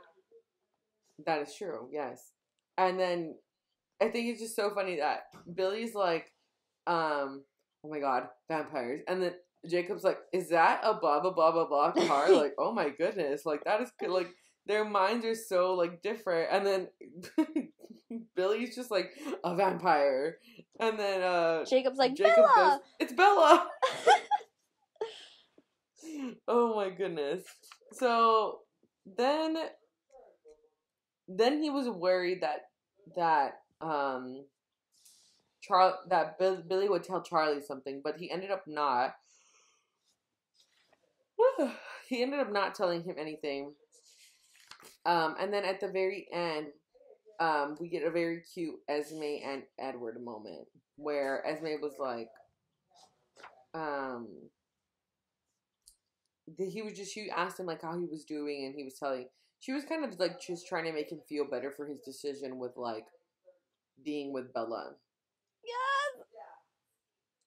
That is true, yes. And then I think it's just so funny that Billy's like, um, oh my God, vampires. And then Jacob's like, is that a blah, blah, blah, blah, blah car? Like, oh my goodness. Like, that is good. Like, their minds are so, like, different. And then Billy's just like, a vampire. And then uh, Jacob's like, Jacob Bella! Goes, it's Bella! Oh my goodness. So then... Then he was worried that that um, Char- that Bill- Billy would tell Charlie something, but he ended up not. He ended up not telling him anything. Um, and then at the very end, um, we get a very cute Esme and Edward moment where Esme was like, um, he was just, she asked him like how he was doing, and he was telling. she was kind of like just trying to make him feel better for his decision with like being with Bella. Yes.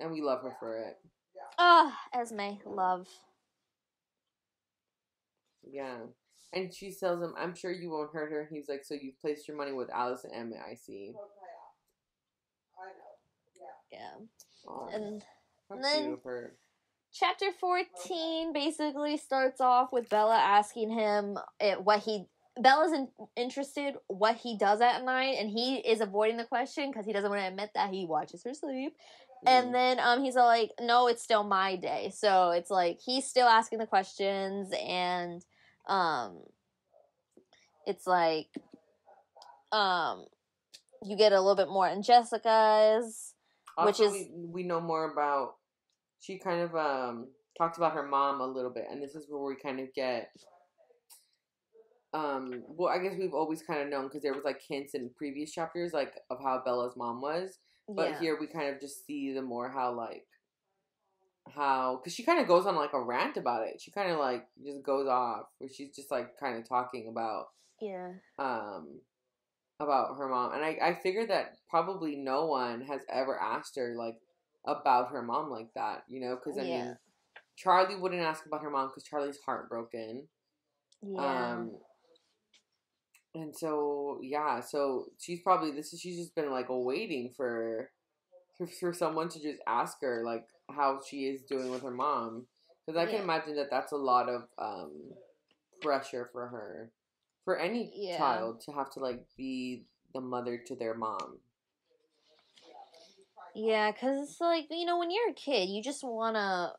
And we love her for it. Ah, oh, Esme, love. Yeah. And she tells him, I'm sure you won't hurt her. He's like, so you've placed your money with Alice and Emmett, I see. Yeah. Oh, and, and then chapter fourteen basically starts off with Bella asking him what he... Bella's in, interested what he does at night, and he is avoiding the question because he doesn't want to admit that he watches her sleep. And then um, he's all like, no, it's still my day. So it's like he's still asking the questions, and um, it's like um, you get a little bit more in Jessica's, also, which is... We, we know more about... She kind of um, talks about her mom a little bit, and this is where we kind of get... Um, well, I guess we've always kind of known because there was like hints in previous chapters like of how Bella's mom was. But yeah. Here we kind of just see the more how, like, how... Because she kind of goes on, like, a rant about it. She kind of, like, just goes off. Where she's just, like, kind of talking about... Yeah. Um, about her mom. And I, I figured that probably no one has ever asked her, like, about her mom like that. You know? Because, I yeah. mean, Charlie wouldn't ask about her mom because Charlie's heartbroken. Yeah. Um, and so, yeah, so she's probably, this is, she's just been, like, waiting for, for, for someone to just ask her, like, how she is doing with her mom. Because I can yeah. imagine that that's a lot of um, pressure for her, for any yeah. child to have to, like, be the mother to their mom. Yeah, because it's like, you know, when you're a kid, you just want to...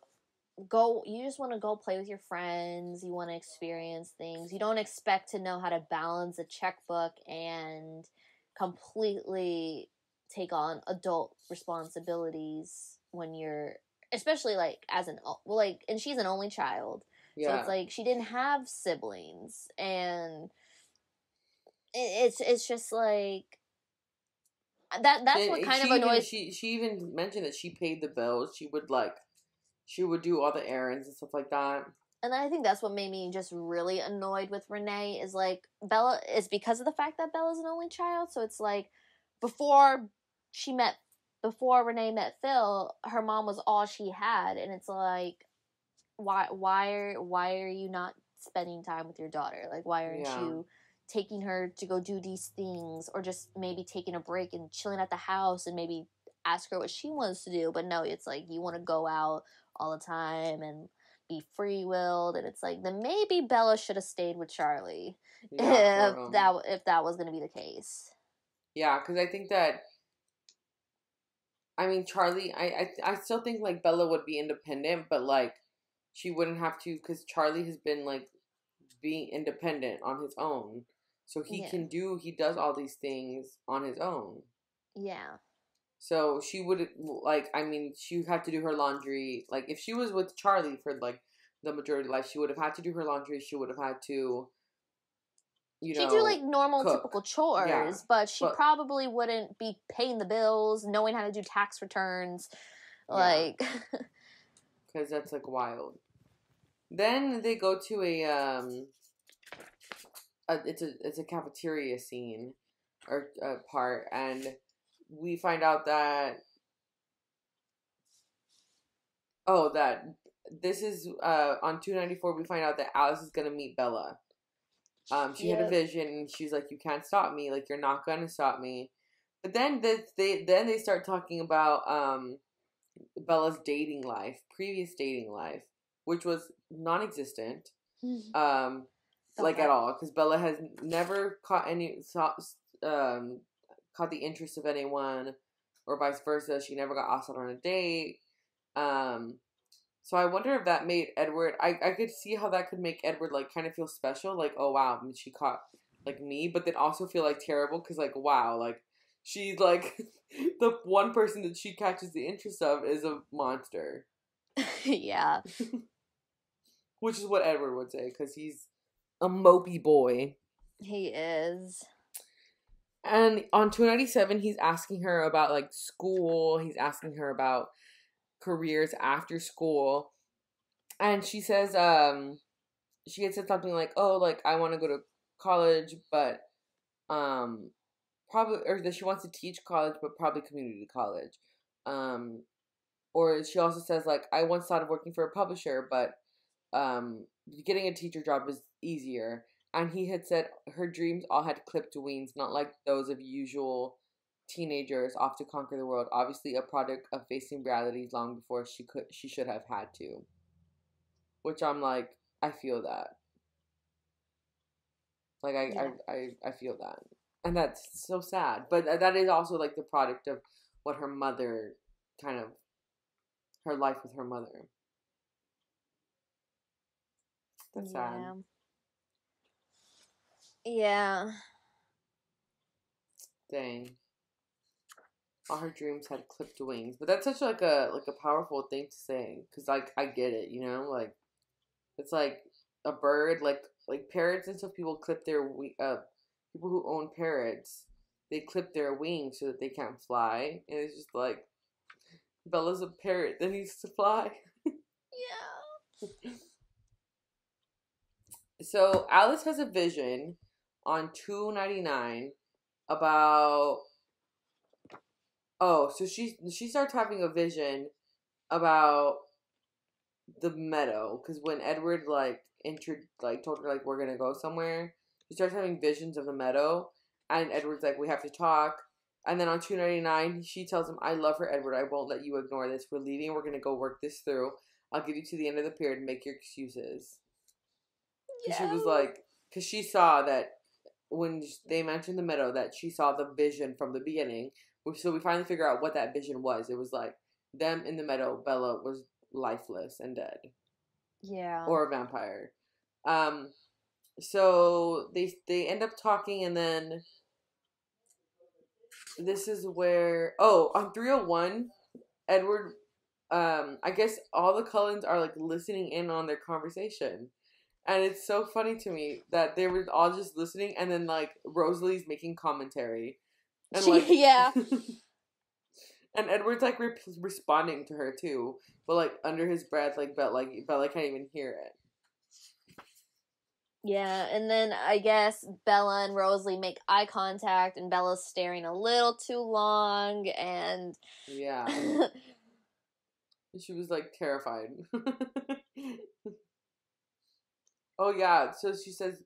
Go, you just want to go play with your friends. You want to experience things. You don't expect to know how to balance a checkbook and completely take on adult responsibilities when you're, especially like as an, well, like, and she's an only child. Yeah. So it's like she didn't have siblings, and it, it's it's just like that. That's and what kind of annoys. Even, she she even mentioned that she paid the bills. She would like. She would do all the errands and stuff like that. And I think that's what made me just really annoyed with Renee is, like, Bella is because of the fact that Bella's an only child. So it's, like, before she met, before Renee met Phil, her mom was all she had. And it's, like, why why are, why are you not spending time with your daughter? Like, why aren't yeah. you taking her to go do these things or just maybe taking a break and chilling at the house and maybe ask her what she wants to do? But no, it's, like, you want to go out all the time and be free-willed, and it's like then maybe Bella should have stayed with Charlie yeah, if um, that if that was going to be the case. Yeah, because I think that I mean Charlie, I, I I still think like Bella would be independent, but like she wouldn't have to because Charlie has been like being independent on his own, so he yeah. can do he does all these things on his own. Yeah. So she would, like, I mean, she would have to do her laundry. Like, if she was with Charlie for, like, the majority of life, she would have had to do her laundry. She would have had to, you know, she'd do, like, normal, cook. typical chores. Yeah. But she but, probably wouldn't be paying the bills, knowing how to do tax returns. Yeah. Like. Because that's, like, wild. Then they go to a, um, a, it's a, it's a cafeteria scene or uh, part, and we find out that, oh, that this is, uh, on two ninety-four, we find out that Alice is going to meet Bella. Um, she yeah. had a vision, and she's like, you can't stop me. Like, you're not going to stop me. But then the, they then they start talking about um, Bella's dating life, previous dating life, which was non-existent, um, okay. like, at all. Because Bella has never caught any... Um, caught the interest of anyone, or vice versa. She never got asked out on a date. Um, so I wonder if that made Edward... I, I could see how that could make Edward, like, kind of feel special. Like, oh, wow, she caught, like, me. But then also feel, like, terrible because, like, wow, like, she's, like... the one person that she catches the interest of is a monster. Yeah. Which is what Edward would say because he's a mopey boy. He is... And on two ninety-seven, he's asking her about, like, school. He's asking her about careers after school. And she says, um, she had said something like, oh, like, I want to go to college, but um, probably, or that she wants to teach college, but probably community college. Um, or she also says, like, I once thought of working for a publisher, but um, getting a teacher job is easier. And he had said her dreams all had clipped wings, not like those of usual teenagers off to conquer the world, obviously a product of facing realities long before she could she should have had to. Which I'm like, I feel that. Like, I, yeah. I, I, I feel that. And that's so sad. But that is also, like, the product of what her mother kind of, her life with her mother. That's yeah. sad. Yeah. Dang. All her dreams had clipped wings. But that's such, like, a like a powerful thing to say. Because, like, I get it, you know? Like, it's like a bird, like, Like, parrots and stuff, people clip their, uh, people who own parrots, they clip their wings so that they can't fly. And it's just like, Bella's a parrot that needs to fly. Yeah. So, Alice has a vision on two ninety-nine about, oh, so she, she starts having a vision about the meadow. Because when Edward, like, Intro like told her like we're gonna go somewhere, she starts having visions of the meadow, and Edward's like, we have to talk. And then on two ninety-nine she tells him, I love her, Edward, I won't let you ignore this, we're leaving, we're gonna go work this through, I'll give you to the end of the period, make your excuses. Yeah. She was like, because she saw that when they mentioned the meadow, that she saw the vision from the beginning, so we finally figure out what that vision was. It was like them in the meadow, Bella was lifeless and dead. Yeah. Or a vampire. Um, so they they end up talking, and then this is where, oh, on three oh one, Edward, um, I guess all the Cullens are, like, listening in on their conversation. And it's so funny to me that they were all just listening, and then, like, Rosalie's making commentary. And, like, yeah. And Edward's, like, re- responding to her, too. But, like, under his breath, like, Bella, like, Bella can't even hear it. Yeah, and then I guess Bella and Rosalie make eye contact, and Bella's staring a little too long, and... Yeah. She was, like, terrified. Oh, yeah, so she says,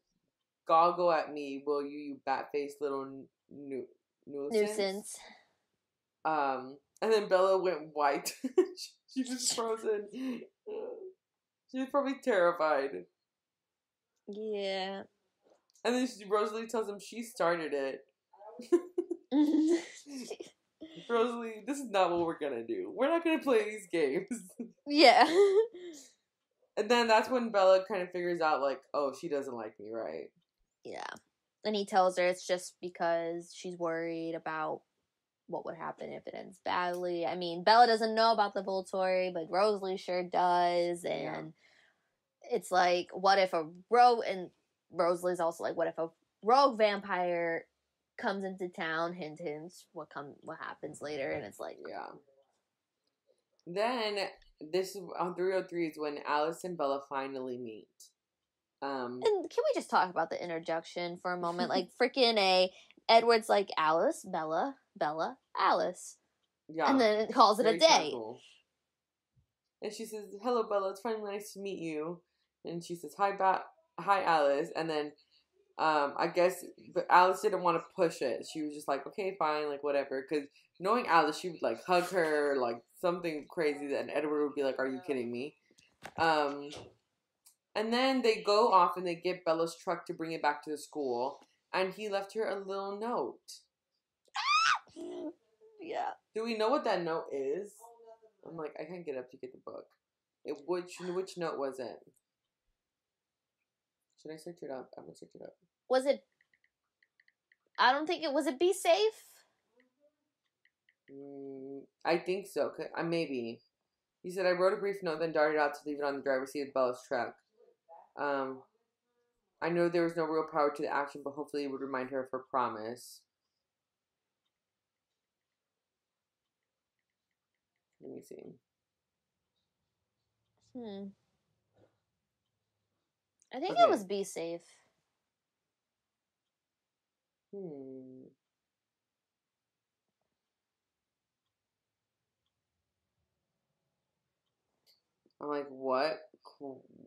goggle at me, will you, you bat-faced little nu- nuisance? Nuisance. Um, and then Bella went white. She was frozen. She was probably terrified. Yeah. And then she, Rosalie tells him she started it. Rosalie, this is not what we're gonna do. We're not gonna play these games. Yeah. And then that's when Bella kind of figures out, like, oh, she doesn't like me, right? Yeah. And he tells her it's just because she's worried about what would happen if it ends badly. I mean, Bella doesn't know about the Volturi, but Rosalie sure does. And yeah. It's like, what if a rogue... And Rosalie's also like, what if a rogue vampire comes into town? Hint, hint. What, come, what happens later? And it's like... Yeah. Then, this on three oh three is when Alice and Bella finally meet. Um, and can we just talk about the introduction for a moment? Like, freaking A... Edward's like, Alice, Bella, Bella, Alice. Yeah. And then it calls it a day. Cool. And she says, hello, Bella. It's finally nice to meet you. And she says, hi, ba- hi, Alice. And then um, I guess but Alice didn't want to push it. She was just like, okay, fine, like, whatever. Because knowing Alice, she would, like, hug her, like, something crazy. That, and Edward would be like, are you kidding me? Um, and then they go off and they get Bella's truck to bring it back to the school. And he left her a little note. Yeah. Do we know what that note is? I'm like, I can't get up to get the book. It, which which note was it? Should I search it up? I'm gonna search it up. Was it? I don't think it was. It be safe. Mm, I think so. I uh, maybe. He said, I wrote a brief note, then darted out to leave it on the driver's seat of Bella's truck. Um. I know there was no real power to the action, but hopefully it would remind her of her promise. Let me see. Hmm. I think okay. It was be safe. Hmm. I'm like, what?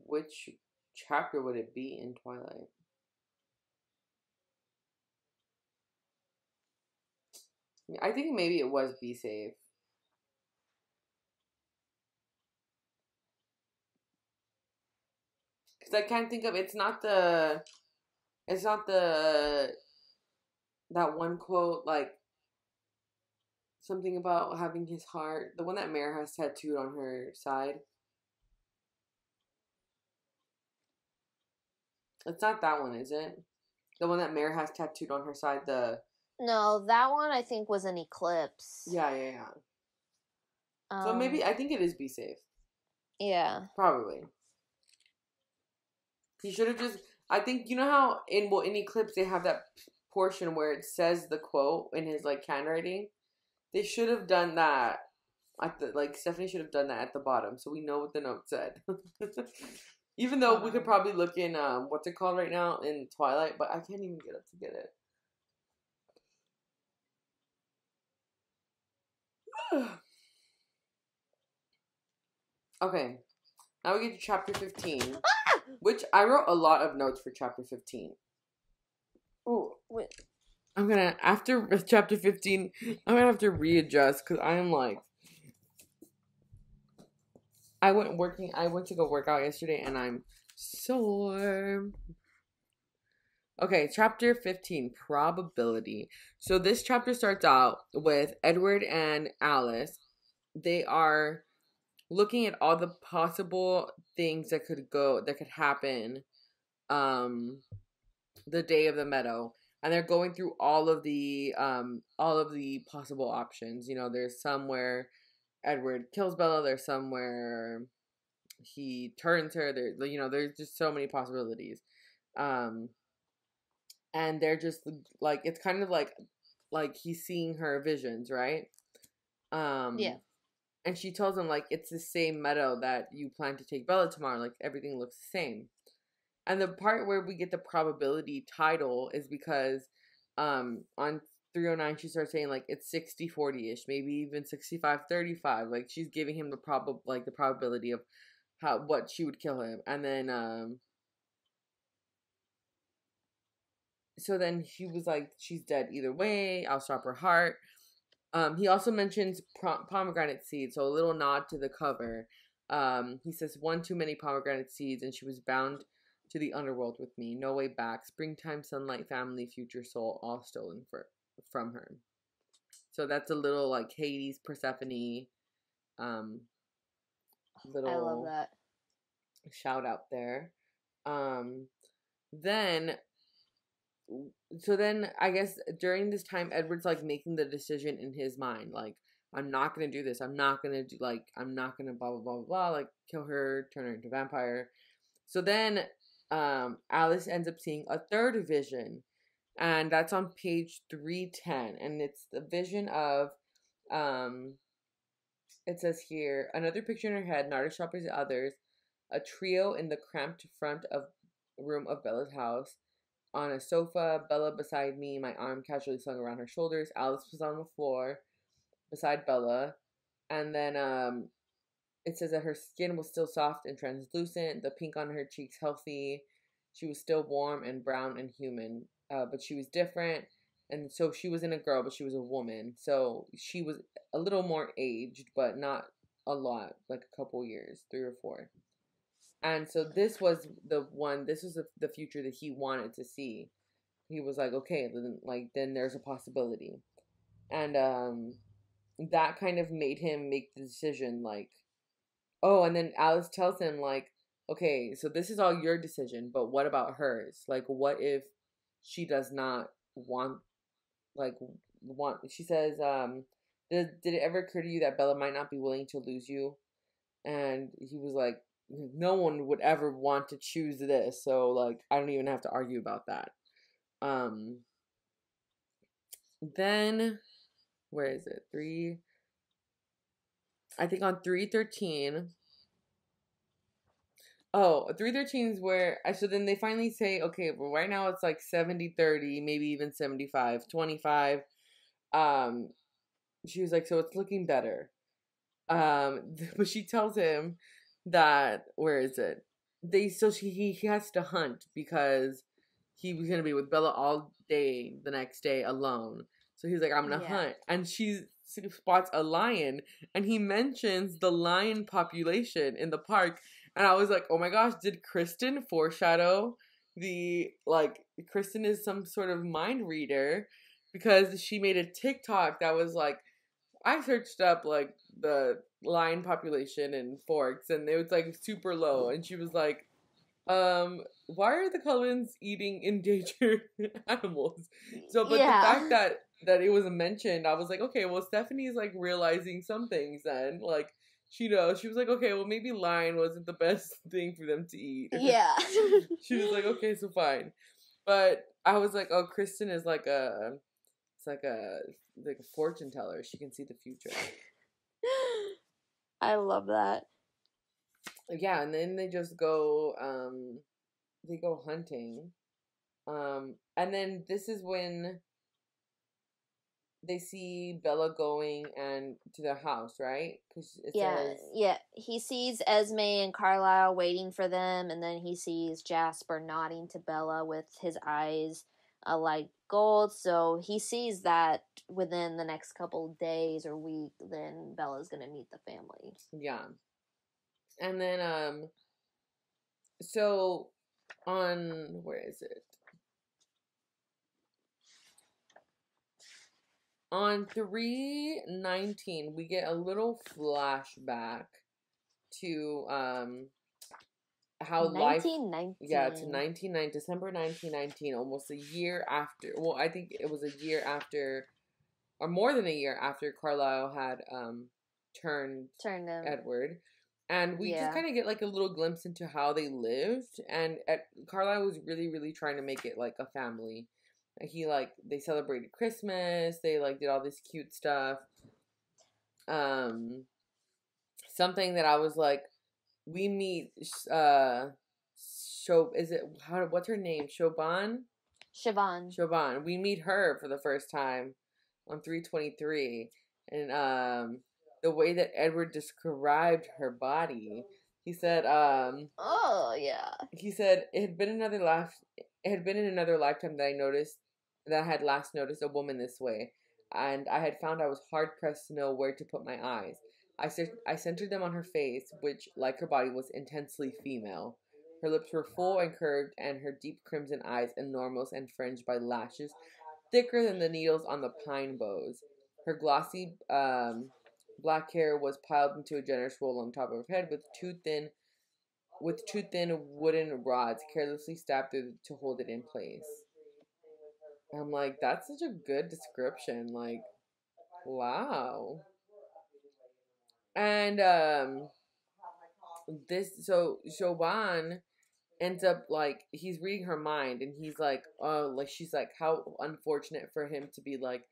Which chapter would it be in Twilight? I think maybe it was Be Safe. Because I can't think of, it's not the, it's not the, that one quote, like, something about having his heart. The one that Mare has tattooed on her side. It's not that one, is it? The one that Mare has tattooed on her side, the... No, that one I think was an eclipse. Yeah, yeah, yeah. Um, so maybe, I think it is Be Safe. Yeah. Probably. He should have just, I think, you know how in, well, in Eclipse they have that portion where it says the quote in his, like, handwriting? They should have done that. At the, like, Stephenie should have done that at the bottom, so we know what the note said. Even though um, we could probably look in, um, what's it called right now, in Twilight, but I can't even get up to get it. Okay, now we get to chapter fifteen, ah! Which I wrote a lot of notes for chapter fifteen. Ooh, wait. I'm gonna, after chapter fifteen, I'm gonna have to readjust because I am like, I went working, I went to go work out yesterday and I'm sore. Okay, chapter fifteen, probability. So this chapter starts out with Edward and Alice. They are looking at all the possible things that could go, that could happen um, the day of the meadow. And they're going through all of the, um, all of the possible options. You know, there's some where Edward kills Bella. There's some where he turns her. There, you know, there's just so many possibilities. Um... And they're just, like, it's kind of like, like, he's seeing her visions, right? Um, yeah. And she tells him, like, it's the same meadow that you plan to take Bella tomorrow. Like, everything looks the same. And the part where we get the probability title is because um, on three oh nine, she starts saying, like, it's sixty forty-ish, maybe even sixty-five thirty-five. Like, she's giving him the prob- like, the probability of how what she would kill him. And then... Um, So then he was like, she's dead either way. I'll stop her heart. Um, he also mentions prom- pomegranate seeds, so a little nod to the cover. Um, he says, one too many pomegranate seeds, and she was bound to the underworld with me. No way back. Springtime, sunlight, family, future soul, all stolen for- from her. So that's a little, like, Hades, Persephone. Um, little I love that. Shout out there. Um, then... So then I guess during this time, Edward's like making the decision in his mind. Like, I'm not going to do this. I'm not going to do like, I'm not going to blah, blah, blah, blah, like kill her, turn her into a vampire. So then um, Alice ends up seeing a third vision, and that's on page three ten. And it's the vision of, um, it says here, another picture in her head, not as sharp as the others, a trio in the cramped front of room of Bella's house. On a sofa, Bella beside me, my arm casually slung around her shoulders. Alice was on the floor beside Bella. And then um, it says that her skin was still soft and translucent, the pink on her cheeks healthy. She was still warm and brown and human, uh, but she was different. And so she wasn't a girl, but she was a woman. So she was a little more aged, but not a lot, like a couple years, three or four. And so this was the one, this was the future that he wanted to see. He was like, okay, then, like, then there's a possibility. And um, that kind of made him make the decision, like, oh, and then Alice tells him, like, okay, so this is all your decision, but what about hers? Like, what if she does not want, like, want, she says, um, did, did it ever occur to you that Bella might not be willing to lose you? And he was like, no one would ever want to choose this, so, like, I don't even have to argue about that. Um, then, where is it? Three, I think on three thirteen, Oh, three thirteen is where... I, so then they finally say, okay, well, right now it's like seventy thirty, maybe even seventy-five twenty-five. Um, she was like, so it's looking better. Um, but she tells him that... Where is it? They So she he, he has to hunt because he was going to be with Bella all day the next day alone. So he's like, I'm going to yeah. hunt. And she spots a lion. And he mentions the lion population in the park. And I was like, oh my gosh, did Kristen foreshadow the, like, Kristen is some sort of mind reader, because she made a TikTok that was like, I searched up, like, the lion population in Forks, and it was, like, super low. And she was like, um, why are the Cullens eating endangered animals? So, but yeah. the fact that, that it was mentioned, I was like, okay, well, Stephanie's, like, realizing some things then, like, She knows. She was like, okay, well, maybe lion wasn't the best thing for them to eat. Yeah. She was like, okay, so fine. But I was like, oh, Kristen is like a, it's like a, like a fortune teller. She can see the future. I love that. Yeah, and then they just go, um, they go hunting. Um, and then this is when they see Bella going and to their house, right? Cause it yeah, says... yeah. He sees Esme and Carlisle waiting for them, and then he sees Jasper nodding to Bella with his eyes uh, like gold. So he sees that within the next couple days or week, then Bella's going to meet the family. Yeah. And then, um, so on, where is it? On three nineteen, we get a little flashback to um how life yeah to nineteen nineteen December nineteen nineteen, almost a year after. Well, I think it was a year after, or more than a year after Carlisle had um turned turned him. Edward, and we yeah. just kind of get like a little glimpse into how they lived. And at, Carlisle was really really trying to make it like a family. He, like, they celebrated Christmas. They, like, did all this cute stuff. Um, something that I was, like, we meet, uh, Shob, is it, how, what's her name? Siobhan? Siobhan. Siobhan. We meet her for the first time on three twenty-three. And, um, the way that Edward described her body, he said, um. Oh, yeah. He said, it had been another life. It had been in another lifetime that I noticed that I had last noticed a woman this way, and I had found I was hard-pressed to know where to put my eyes. I, ser- I centered them on her face, which, like her body, was intensely female. Her lips were full and curved, and her deep crimson eyes enormous and fringed by lashes thicker than the needles on the pine boughs. Her glossy um, black hair was piled into a generous roll on top of her head with two thin with two thin wooden rods carelessly stabbed through to hold it in place. I'm like, that's such a good description. Like, wow. And, um, this, so, Siobhan ends up, like, he's reading her mind, and he's like, oh, like, she's like, how unfortunate for him to be, like,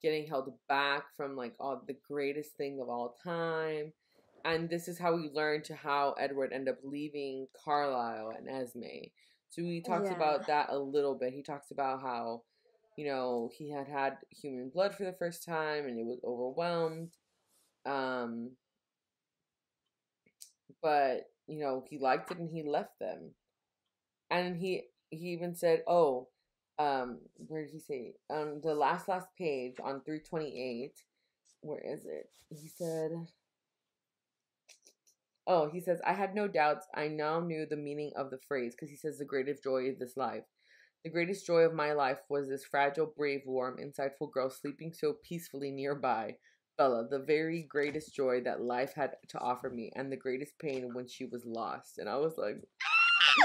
getting held back from, like, all the greatest thing of all time. And this is how we learn to how Edward ended up leaving Carlisle and Esme. So he talks yeah. about that a little bit. He talks about how, you know, he had had human blood for the first time and it was overwhelmed. Um, but, you know, he liked it and he left them. And he he even said, oh, um, where did he say? Um, the last, last page on three twenty-eight. Where is it? He said... Oh, he says, I had no doubts. I now knew the meaning of the phrase, because he says the greatest joy of this life. The greatest joy of my life was this fragile, brave, warm, insightful girl sleeping so peacefully nearby. Bella, the very greatest joy that life had to offer me, and the greatest pain when she was lost. And I was like,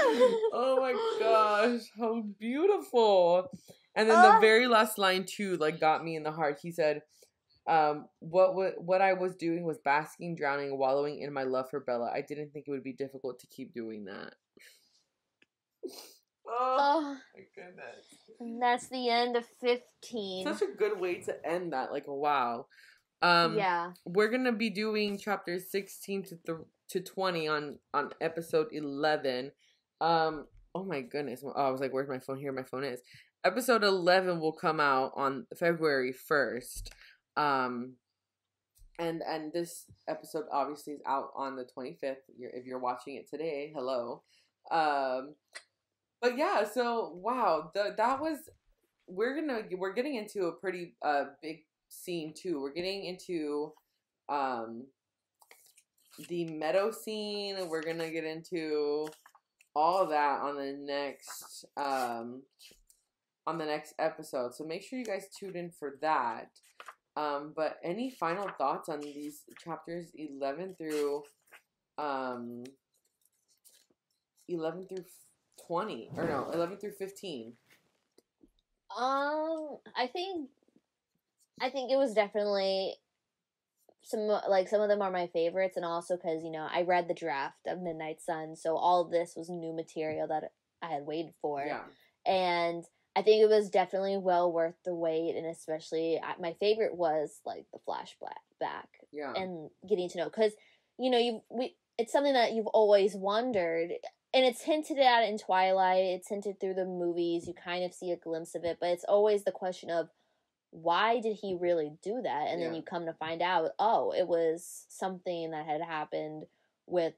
oh my gosh, how beautiful. And then the very last line, too, like, got me in the heart. He said... Um, what w- what I was doing was basking, drowning, wallowing in my love for Bella. I didn't think it would be difficult to keep doing that. Oh, oh my goodness. And that's the end of fifteen. Such a good way to end that. Like, wow. Um, yeah. We're going to be doing chapters sixteen to th- to twenty on, on episode eleven. Um, oh my goodness. Oh, I was like, where's my phone? Here my phone is. Episode eleven will come out on February first. Um, and, and this episode obviously is out on the twenty-fifth. If you're watching it today, hello. Um, but yeah, so wow, the, that was, we're gonna, we're getting into a pretty, uh, big scene too. We're getting into, um, the meadow scene. We're gonna get into all that on the next, um, on the next episode. So make sure you guys tune in for that. Um, but any final thoughts on these chapters eleven through, um, eleven through twenty, or no, eleven through fifteen? Um, I think, I think it was definitely some, like, some of them are my favorites, and also because, you know, I read the draft of Midnight Sun, so all of this was new material that I had waited for. Yeah. And I think it was definitely well worth the wait, and especially, I, my favorite was, like, the flashback. Yeah. And getting to know, because, you know, you we it's something that you've always wondered. And it's hinted at in Twilight. It's hinted through the movies. You kind of see a glimpse of it. But it's always the question of, why did he really do that? And yeah. then you come to find out, oh, it was something that had happened with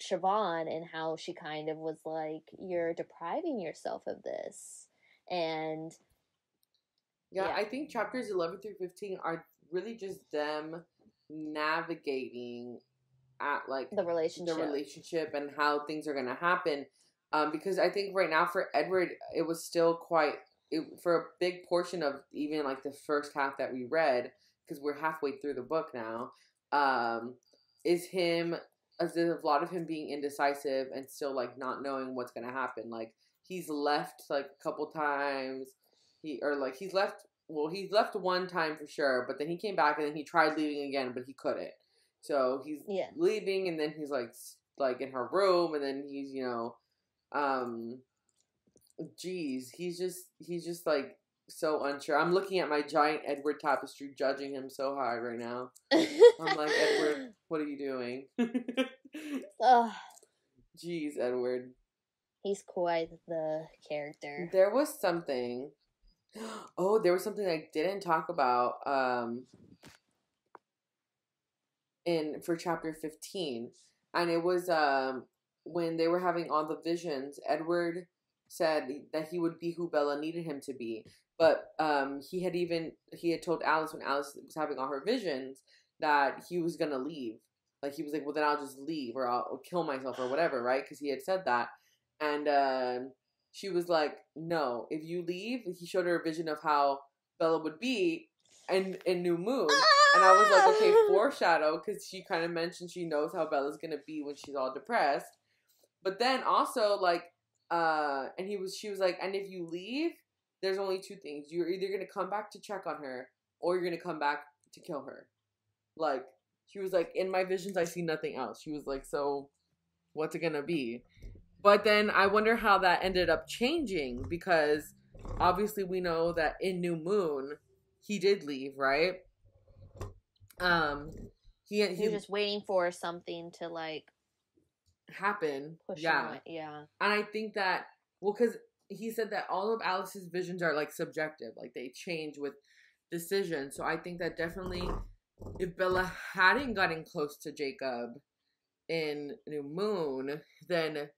Siobhan and how she kind of was like, you're depriving yourself of this. And yeah, yeah. I think chapters eleven through fifteen are really just them navigating at, like, the relationship, the relationship, and how things are gonna happen, um, because I think right now for Edward, it was still quite it, for a big portion of even like the first half that we read, because we're halfway through the book now. Um, is him as a lot of him being indecisive and still like not knowing what's gonna happen. Like he's left like a couple times, he or like he's left. Well, he's left one time for sure, but then he came back and then he tried leaving again, but he couldn't. So he's yeah. leaving, and then he's, like, like in her room, and then he's, you know, um, geez, he's just, he's just, like, so unsure. I'm looking at my giant Edward tapestry, judging him so hard right now. I'm like, Edward, what are you doing? Oh. Geez, Edward. He's quite the character. There was something. Oh, there was something I didn't talk about, um... in for chapter fifteen, and it was um when they were having all the visions. Edward said that he would be who Bella needed him to be, but um he had even he had told Alice when Alice was having all her visions that he was gonna leave. Like he was like, well then I'll just leave, or I'll, I'll kill myself or whatever, right? Because he had said that, and uh, she was like, no, if you leave, he showed her a vision of how Bella would be in in New Moon. And I was like, okay, foreshadow, because she kind of mentioned she knows how Bella's going to be when she's all depressed. But then also, like, uh, and he was, she was like, and if you leave, there's only two things. You're either going to come back to check on her, or you're going to come back to kill her. Like, she was like, in my visions, I see nothing else. She was like, so what's it going to be? But then I wonder how that ended up changing, because obviously we know that in New Moon, he did leave, right? Um, he he You're just waiting for something to like happen. Push yeah, him, yeah. And I think that well, because he said that all of Alice's visions are like subjective, like they change with decisions. So I think that definitely, if Bella hadn't gotten close to Jacob in New Moon, then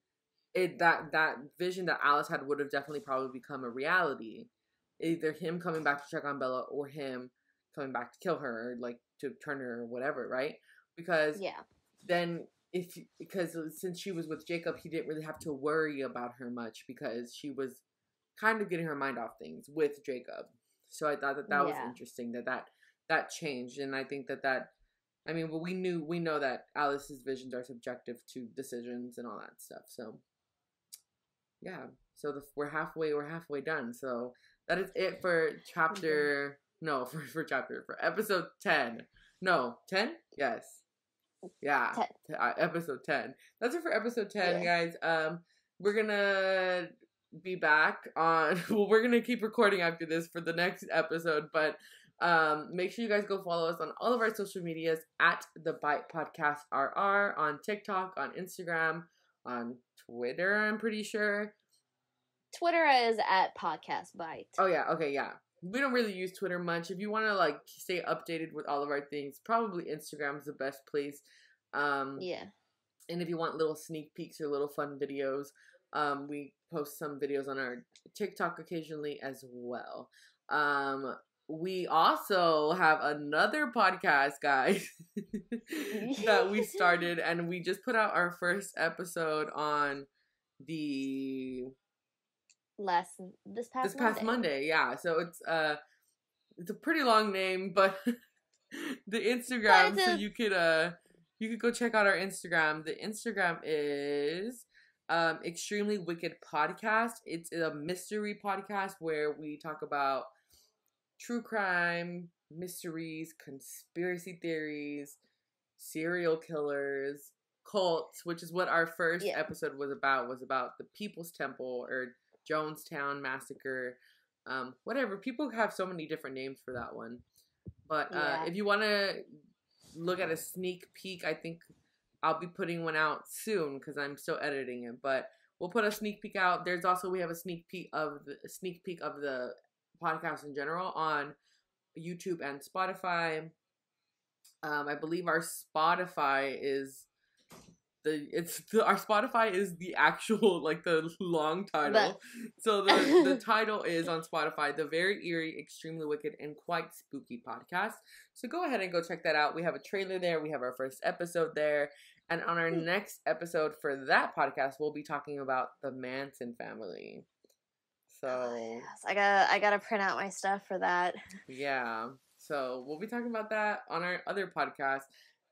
it that that vision that Alice had would have definitely probably become a reality. Either him coming back to check on Bella, or him coming back to kill her, or like to turn her, or whatever, right? Because yeah, then if because since she was with Jacob, he didn't really have to worry about her much, because she was kind of getting her mind off things with Jacob. So I thought that that yeah. was interesting that that that changed, and I think that that I mean, well, we knew we know that Alice's visions are subjective to decisions and all that stuff. So yeah, so the, we're halfway we're halfway done. So that is it for chapter. Mm-hmm. No, for, for chapter, for episode ten. No, ten? Yes. Yeah. ten. Uh, episode ten. That's it for episode ten, yeah. guys. Um, we're going to be back on, well, we're going to keep recording after this for the next episode, but Um, make sure you guys go follow us on all of our social medias at The Bite Podcast R R on TikTok, on Instagram, on Twitter, I'm pretty sure. Twitter is at Podcast Bite. Oh, yeah. Okay, yeah. We don't really use Twitter much. If you want to, like, stay updated with all of our things, probably Instagram is the best place. Um, yeah. And if you want little sneak peeks or little fun videos, um, we post some videos on our TikTok occasionally as well. Um, we also have another podcast, guys, that we started, and we just put out our first episode on the... Last this past this past Monday. Monday, yeah. So it's uh, it's a pretty long name, but the Instagram. But a- so you could uh, you could go check out our Instagram. The Instagram is um, Extremely Wicked Podcast. It's a mystery podcast where we talk about true crime, mysteries, conspiracy theories, serial killers, cults, which is what our first yeah. episode was about. Was about the People's Temple or Jonestown Massacre, um, whatever. People have so many different names for that one. But uh, yeah. if you want to look at a sneak peek, I think I'll be putting one out soon because I'm still editing it. But we'll put a sneak peek out. There's also we have a sneak peek of the a sneak peek of the podcast in general on YouTube and Spotify. Um, I believe our Spotify is. The, it's the, our Spotify is the actual, like, the long title. But. So the, the title is on Spotify, The Very Eerie, Extremely Wicked, and Quite Spooky Podcast. So go ahead and go check that out. We have a trailer there. We have our first episode there. And on our next episode for that podcast, we'll be talking about the Manson family. So oh, yes. I gotta, I gotta print out my stuff for that. Yeah. So we'll be talking about that on our other podcast.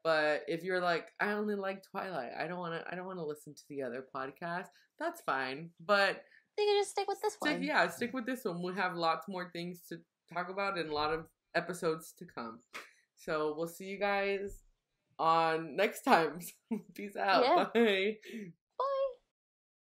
But if you're like, I only like Twilight, I don't want to. I don't want to listen to the other podcast. That's fine. But they can just stick with this stick, one. Yeah, stick with this one. We'll have lots more things to talk about and a lot of episodes to come. So we'll see you guys on next time. Peace out. Yeah. Bye.